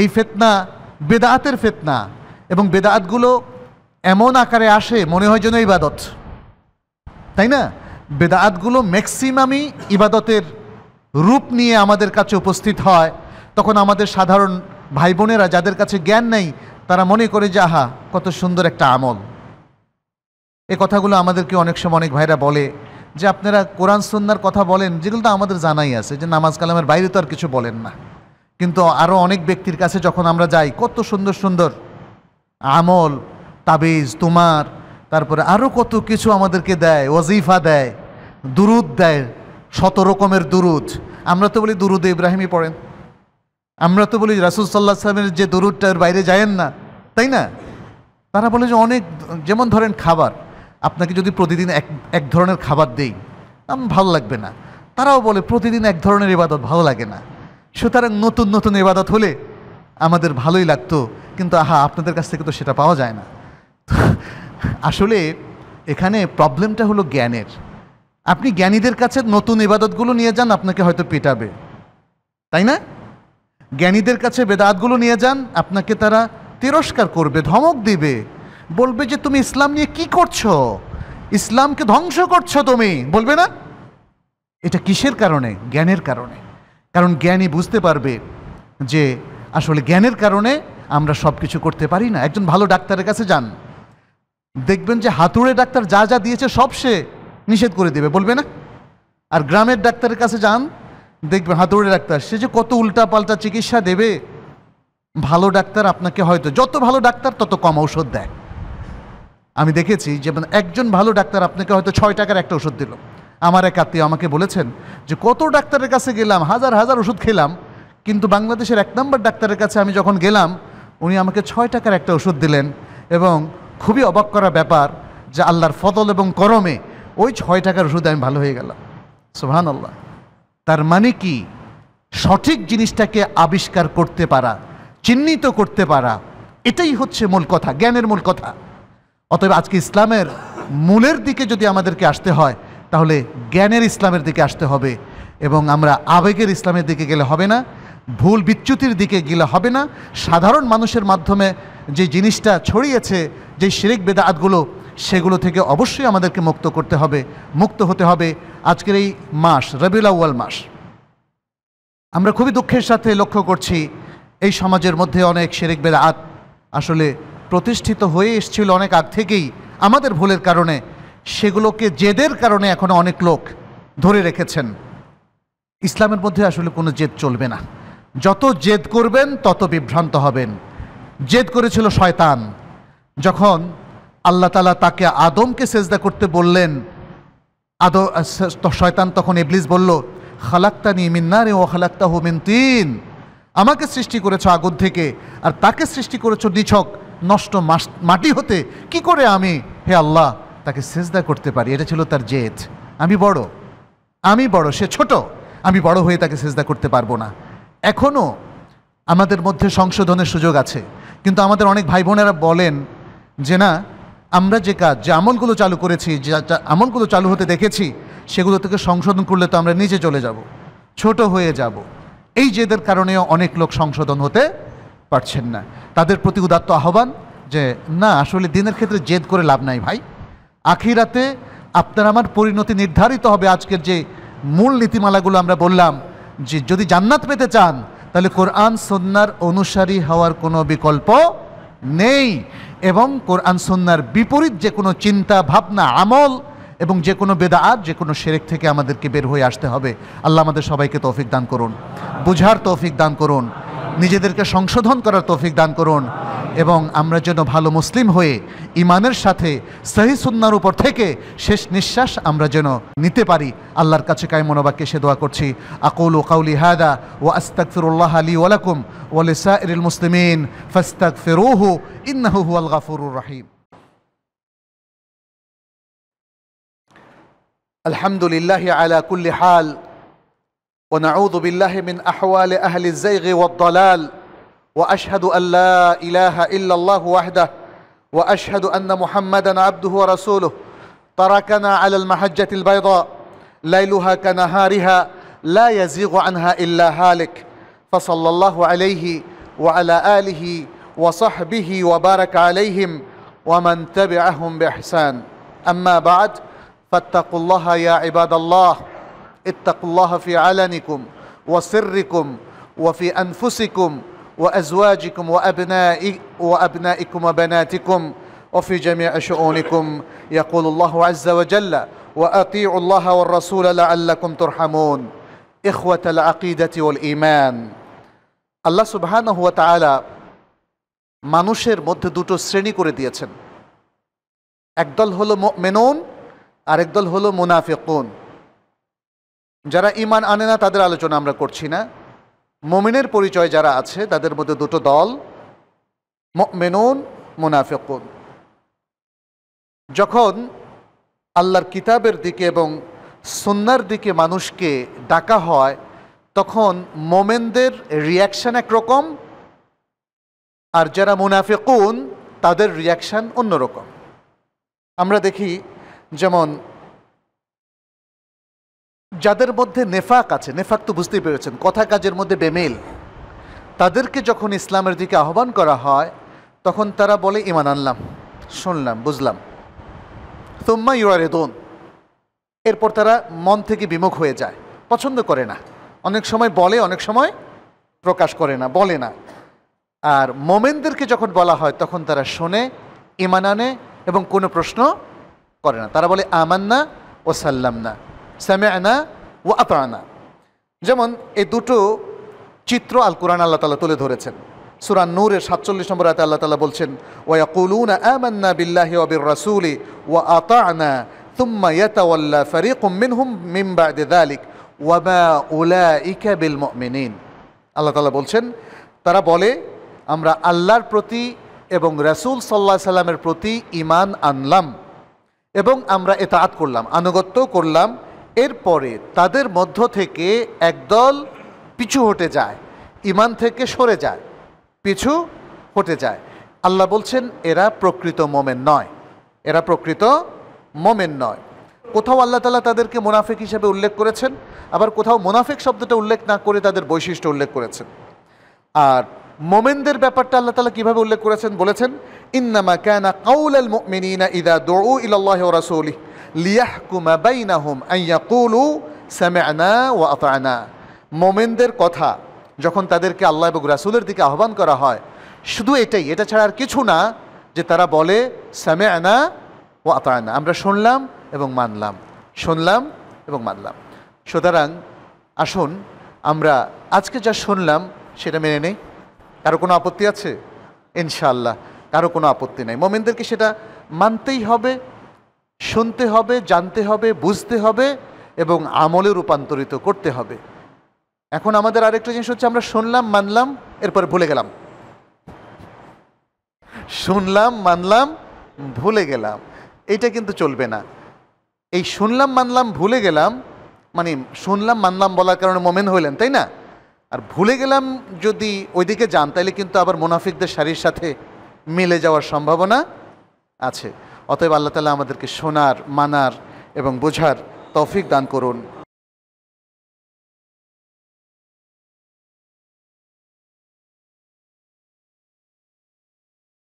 এই ফিতনা বেদাতের ফিতনা। এবং বেদাতগুলো এমন আকারে আসে মনে হয় যেন ইবাদত, তাই না? বেদাতগুলো ম্যাক্সিমামই ইবাদতের রূপ নিয়ে আমাদের কাছে উপস্থিত হয়। তখন আমাদের সাধারণ ভাই বোনেরা, যাদের কাছে জ্ঞান নেই, তারা মনে করে যে আহা কত সুন্দর একটা আমল। এ কথাগুলো আমাদেরকে অনেক সময় অনেক ভাইরা বলে যে আপনারা কোরআন সুন্নাহর কথা বলেন, যেগুলো তো আমাদের জানাই আছে যে নামাজ কালামের বাইরে তো আর কিছু বলেন না। কিন্তু আরও অনেক ব্যক্তির কাছে যখন আমরা যাই, কত সুন্দর সুন্দর আমল, তাবিজ, তুমার, তারপরে আরও কত কিছু আমাদেরকে দেয়, ওয়াজিফা দেয়, দুরুদ দেয়, শত রকমের দুরুদ। আমরা তো বলি দুরুদ ইব্রাহিমই পড়েন, আমরা তো বলি রাসূল সাল্লাল্লাহু আলাইহি সাল্লামের যে দুরুদটার বাইরে যায়েন না, তাই না? তারা বলে যে অনেক, যেমন ধরেন খাবার, আপনাকে যদি প্রতিদিন এক এক ধরনের খাবার দেই আমি ভালো লাগবে না। তারাও বলে প্রতিদিন এক ধরনের ইবাদত ভালো লাগে না, সুতরাং নতুন নতুন ইবাদত হলে আমাদের ভালোই লাগতো, কিন্তু আহা আপনাদের কাছ থেকে তো সেটা পাওয়া যায় না। আসলে এখানে প্রবলেমটা হলো জ্ঞানের। আপনি জ্ঞানীদের কাছে নতুন ইবাদতগুলো নিয়ে যান, আপনাকে হয়তো পেটাবে, তাই না? জ্ঞানীদের কাছে বেদাতগুলো নিয়ে যান, আপনাকে তারা তিরস্কার করবে, ধমক দিবে, বলবে যে তুমি ইসলাম নিয়ে কি করছো, ইসলামকে ধ্বংস করছো তুমি, বলবে না? এটা কিসের কারণে? জ্ঞানের কারণে। কারণ জ্ঞানী বুঝতে পারবে যে আসলে জ্ঞানের কারণে আমরা সব কিছু করতে পারি না। একজন ভালো ডাক্তারের কাছে যান, দেখবেন যে হাতুড়ে ডাক্তার যা যা দিয়েছে সব সে নিষেধ করে দেবে, বলবে না? আর গ্রামের ডাক্তারের কাছে যান, দেখবেন হাতুড়ে ডাক্তার সে যে কত উল্টাপাল্টা চিকিৎসা দেবে। ভালো ডাক্তার আপনাকে হয়তো, যত ভালো ডাক্তার তত কম ঔষধ দেয়। আমি দেখেছি যে একজন ভালো ডাক্তার আপনাকে হয়তো ছয় টাকার একটা ওষুধ দিল। আমার এক আত্মীয় আমাকে বলেছেন যে কত ডাক্তারের কাছে গেলাম, হাজার হাজার ওষুধ খেলাম, কিন্তু বাংলাদেশের এক নম্বর ডাক্তারের কাছে আমি যখন গেলাম উনি আমাকে ছয় টাকার একটা ওষুধ দিলেন। এবং খুবই অবাক করা ব্যাপার যে আল্লাহর ফদল এবং করমে ওই ছয় টাকার ওষুধে আমি ভালো হয়ে গেলাম। সুবহানাল্লাহ। তার মানে কি? সঠিক জিনিসটাকে আবিষ্কার করতে পারা, চিহ্নিত করতে পারা, এটাই হচ্ছে মূল কথা, জ্ঞানের মূল কথা। অতএব আজকে ইসলামের মূলের দিকে যদি আমাদেরকে আসতে হয় তাহলে জ্ঞানের ইসলামের দিকে আসতে হবে এবং আমরা আবেগের ইসলামের দিকে গেলে হবে না, ভুল বিচ্যুতির দিকে গেলে হবে না। সাধারণ মানুষের মাধ্যমে যে জিনিসটা ছড়িয়েছে, যে শিরিক বেদাতগুলো, সেগুলো থেকে অবশ্যই আমাদেরকে মুক্ত করতে হবে, মুক্ত হতে হবে। আজকের এই মাস রবিউল আউয়াল মাস, আমরা খুবই দুঃখের সাথে লক্ষ্য করছি এই সমাজের মধ্যে অনেক শিরিক বেদাত আসলে প্রতিষ্ঠিত হয়ে এসেছিল অনেক আগ থেকেই, আমাদের ভুলের কারণে, সেগুলোকে জেদের কারণে এখনও অনেক লোক ধরে রেখেছেন। ইসলামের মধ্যে আসলে কোনো জেদ চলবে না, যত জেদ করবেন তত বিভ্রান্ত হবেন। জেদ করেছিল শয়তান, যখন আল্লাহ তাআলা তাকে আদমকে সেজদা করতে বললেন, আদম শয়তান তখন ইবলিস বলল, খালাক্তানি মিন নারি ওয়া খালাক্তাহু মিন তিন, আমাকে সৃষ্টি করেছ আগুন থেকে আর তাকে সৃষ্টি করেছ নিছক নষ্ট মাটি হতে, কি করে আমি হে আল্লাহ তাকে সেজদা করতে পারি? এটা ছিল তার জেদ, আমি বড়, আমি বড়, সে ছোট, আমি বড় হয়ে তাকে সেজদা করতে পারবো না। এখনও আমাদের মধ্যে সংশোধনের সুযোগ আছে, কিন্তু আমাদের অনেক ভাই বোনেরা বলেন যে না, আমরা যে কাজ, যে আমলগুলো চালু করেছি, যে আমলগুলো চালু হতে দেখেছি, সেগুলো থেকে সংশোধন করলে তো আমরা নিচে চলে যাব, ছোট হয়ে যাব। এই জেদের কারণেও অনেক লোক সংশোধন হতে পারছেন না। তাদের প্রতি উদাত্ত আহ্বান যে না, আসলে দিনের ক্ষেত্রে জেদ করে লাভ নাই ভাই, আখিরাতে আপনার আমার পরিণতি নির্ধারিত হবে। আজকের যে মূল নীতিমালাগুলো আমরা বললাম, যে যদি জান্নাত পেতে চান তাহলে কোরআন সুন্নাহর অনুসারী হওয়ার কোনো বিকল্প নেই, এবং কোরআন সুন্নাহর বিপরীত যে কোনো চিন্তা ভাবনা, আমল এবং যে কোনো বেদাআত, যে কোনো শিরক থেকে আমাদেরকে বের হয়ে আসতে হবে। আল্লাহ আমাদের সবাইকে তৌফিক দান করুন, বুঝার তৌফিক দান করুন, নিজেদেরকে সংশোধন করার তৌফিক দান করুন, এবং আমরা যেন ভালো মুসলিম হয়ে ইমানের সাথে সহি সুন্নাহর উপর থেকে শেষ নিঃশ্বাস আমরা যেন নিতে পারি। আল্লাহর কাছে কায় মনোবাক্যে সে দোয়া করছি। আকুলু কাউলি হাদা ওয়া আস্তাগফিরুল্লাহ লি ওয়া লাকুম ওয়া লিসাইরিল মুসলিমিন ফাস্তাগফিরুহু ইন্নাহু হুয়াল গাফুরুর রহিম। আলহামদুলিল্লাহি আলা কুল্লি হাল ওয়া নাউযু বিল্লাহি মিন আহওয়ালি আহলি যায়গি ওয়াদ দালাল وأشهد أن لا إله إلا الله وحده وأشهد أن محمدا عبده ورسوله تركنا على المحجة البيضاء ليلها كنهارها لا يزيغ عنها إلا هالك، فصلى الله عليه وعلى آله وصحبه وبارك عليهم ومن تبعهم بإحسان، أما بعد فاتقوا الله يا عباد الله، اتقوا الله في علنكم وسركم وفي أنفسكم وأزواجكم وأبنائك وأبنائكم وبناتكم وفي جميع شؤونكم، يقول الله عز وجل وأطيعوا الله والرسول لعلكم ترحمون. إخوة العقيدة والإيمان، الله سبحانه وتعالى মানুষের মধ্যে দুটো শ্রেণী করে দিয়েছেন, একদল হলো মুমিনুন আর একদল হলো মুনাফিকুন। যারা ঈমান আনে না তাদের আলোচনা আমরা করছি না। মুমিনের পরিচয় যারা আছে তাদের মধ্যে দুটো দল, মুমিনুন, মুনাফিকুন। যখন আল্লাহর কিতাবের দিকে এবং সুন্নাহর দিকে মানুষকে ডাকা হয় তখন মুমিনদের রিয়াকশান একরকম, আর যারা মুনাফিকুন তাদের রিয়াকশান অন্যরকম। আমরা দেখি যেমন যাদের মধ্যে নেফাক আছে, নেফাক তো বুঝতেই পেরেছেন, কথা কাজের মধ্যে বেমেল, তাদেরকে যখন ইসলামের দিকে আহ্বান করা হয় তখন তারা বলে ইমান আনলাম, শুনলাম, বুঝলাম, তুম্মা ইউরাদুন, এরপর তারা মন থেকে বিমুখ হয়ে যায়, পছন্দ করে না, অনেক সময় বলে, অনেক সময় প্রকাশ করে না, বলে না। আর মোমেনদেরকে যখন বলা হয় তখন তারা শোনে, ইমান আনে এবং কোনো প্রশ্ন করে না, তারা বলে আমান্না ও সাল্লামনা, সামিআনা ওয়া আতাআনা। যেমন এই দুটো চিত্র আল কুরআন আল্লাহ তাআলা তুলে ধরেছেন। সূরা নূরের সাতচল্লিশ নম্বর আয়াতে আল্লাহ তাআলা বলছেন ওয়া ইয়াকুলুনা আমান্না বিল্লাহি ওয়া বির-রাসূলি ওয়া আতাআনা সুম্মা ইয়াতাওয়াল্লা ফারীকুম মিনহুম মিন বা'দি যালিক ওয়া মা উলাইকা বিল মুমিনিন। আল্লাহ তাআলা বলছেন তারা বলে আমরা আল্লাহর প্রতি এবং রাসূল সাল্লাল্লাহু আলাইহি সাল্লামের প্রতি ঈমান আনলাম এবং আমরা ইতাআত করলাম, আনুগত্য করলাম। এরপরে তাদের মধ্য থেকে একদল পিছু হটে যায়, ইমান থেকে সরে যায়, পিছু হটে যায়। আল্লাহ বলছেন এরা প্রকৃত মোমেন নয়, এরা প্রকৃত মোমেন নয়। কোথাও আল্লাহ তাআলা তাদেরকে মুনাফিক হিসেবে উল্লেখ করেছেন, আবার কোথাও মুনাফিক শব্দটা উল্লেখ না করে তাদের বৈশিষ্ট্য উল্লেখ করেছেন। আর মোমেনদের ব্যাপারটা আল্লাহ তাআলা কিভাবে উল্লেখ করেছেন, বলেছেন ইন্নামা কানা কাউলাল মুমিনিনা ইযা দুউ ইলাল্লাহি ওয়া রাসূলিহি লিয়াহকুমা বাইনাহুম আন ইয়াকুলু সামি'না ওয়া আতা'না। মোমেনদের কথা যখন তাদেরকে আল্লাহ এবং রাসূলের দিকে আহ্বান করা হয়, শুধু এটাই, এটা ছাড়া আর কিছু না যে তারা বলে সামি'না ওয়া আতা'না, আমরা শুনলাম এবং মানলাম, শুনলাম এবং মানলাম। সুতরাং আসুন আমরা আজকে যা শুনলাম সেটা মেনে নেই। কারো কোনো আপত্তি আছে? ইনশাআল্লাহ কারো কোনো আপত্তি নাই। মোমেনদেরকে সেটা মানতেই হবে, শুনতে হবে, জানতে হবে, বুঝতে হবে এবং আমলে রূপান্তরিত করতে হবে। এখন আমাদের আরেকটা জিনিস হচ্ছে, আমরা শুনলাম মানলাম, এরপর ভুলে গেলাম। শুনলাম মানলাম ভুলে গেলাম, এটা কিন্তু চলবে না। এই শুনলাম মানলাম ভুলে গেলাম, মানে শুনলাম মানলাম বলার কারণে মোমেন হইলেন, তাই না? আর ভুলে গেলাম যদি ওইদিকে যান, তাহলে কিন্তু আবার মুনাফিকদের সারির সাথে মিলে যাওয়ার সম্ভাবনা আছে। অতএব আল্লাহ তাআলা আমাদেরকে শোনার, মানার এবং বোঝার তৌফিক দান করুন।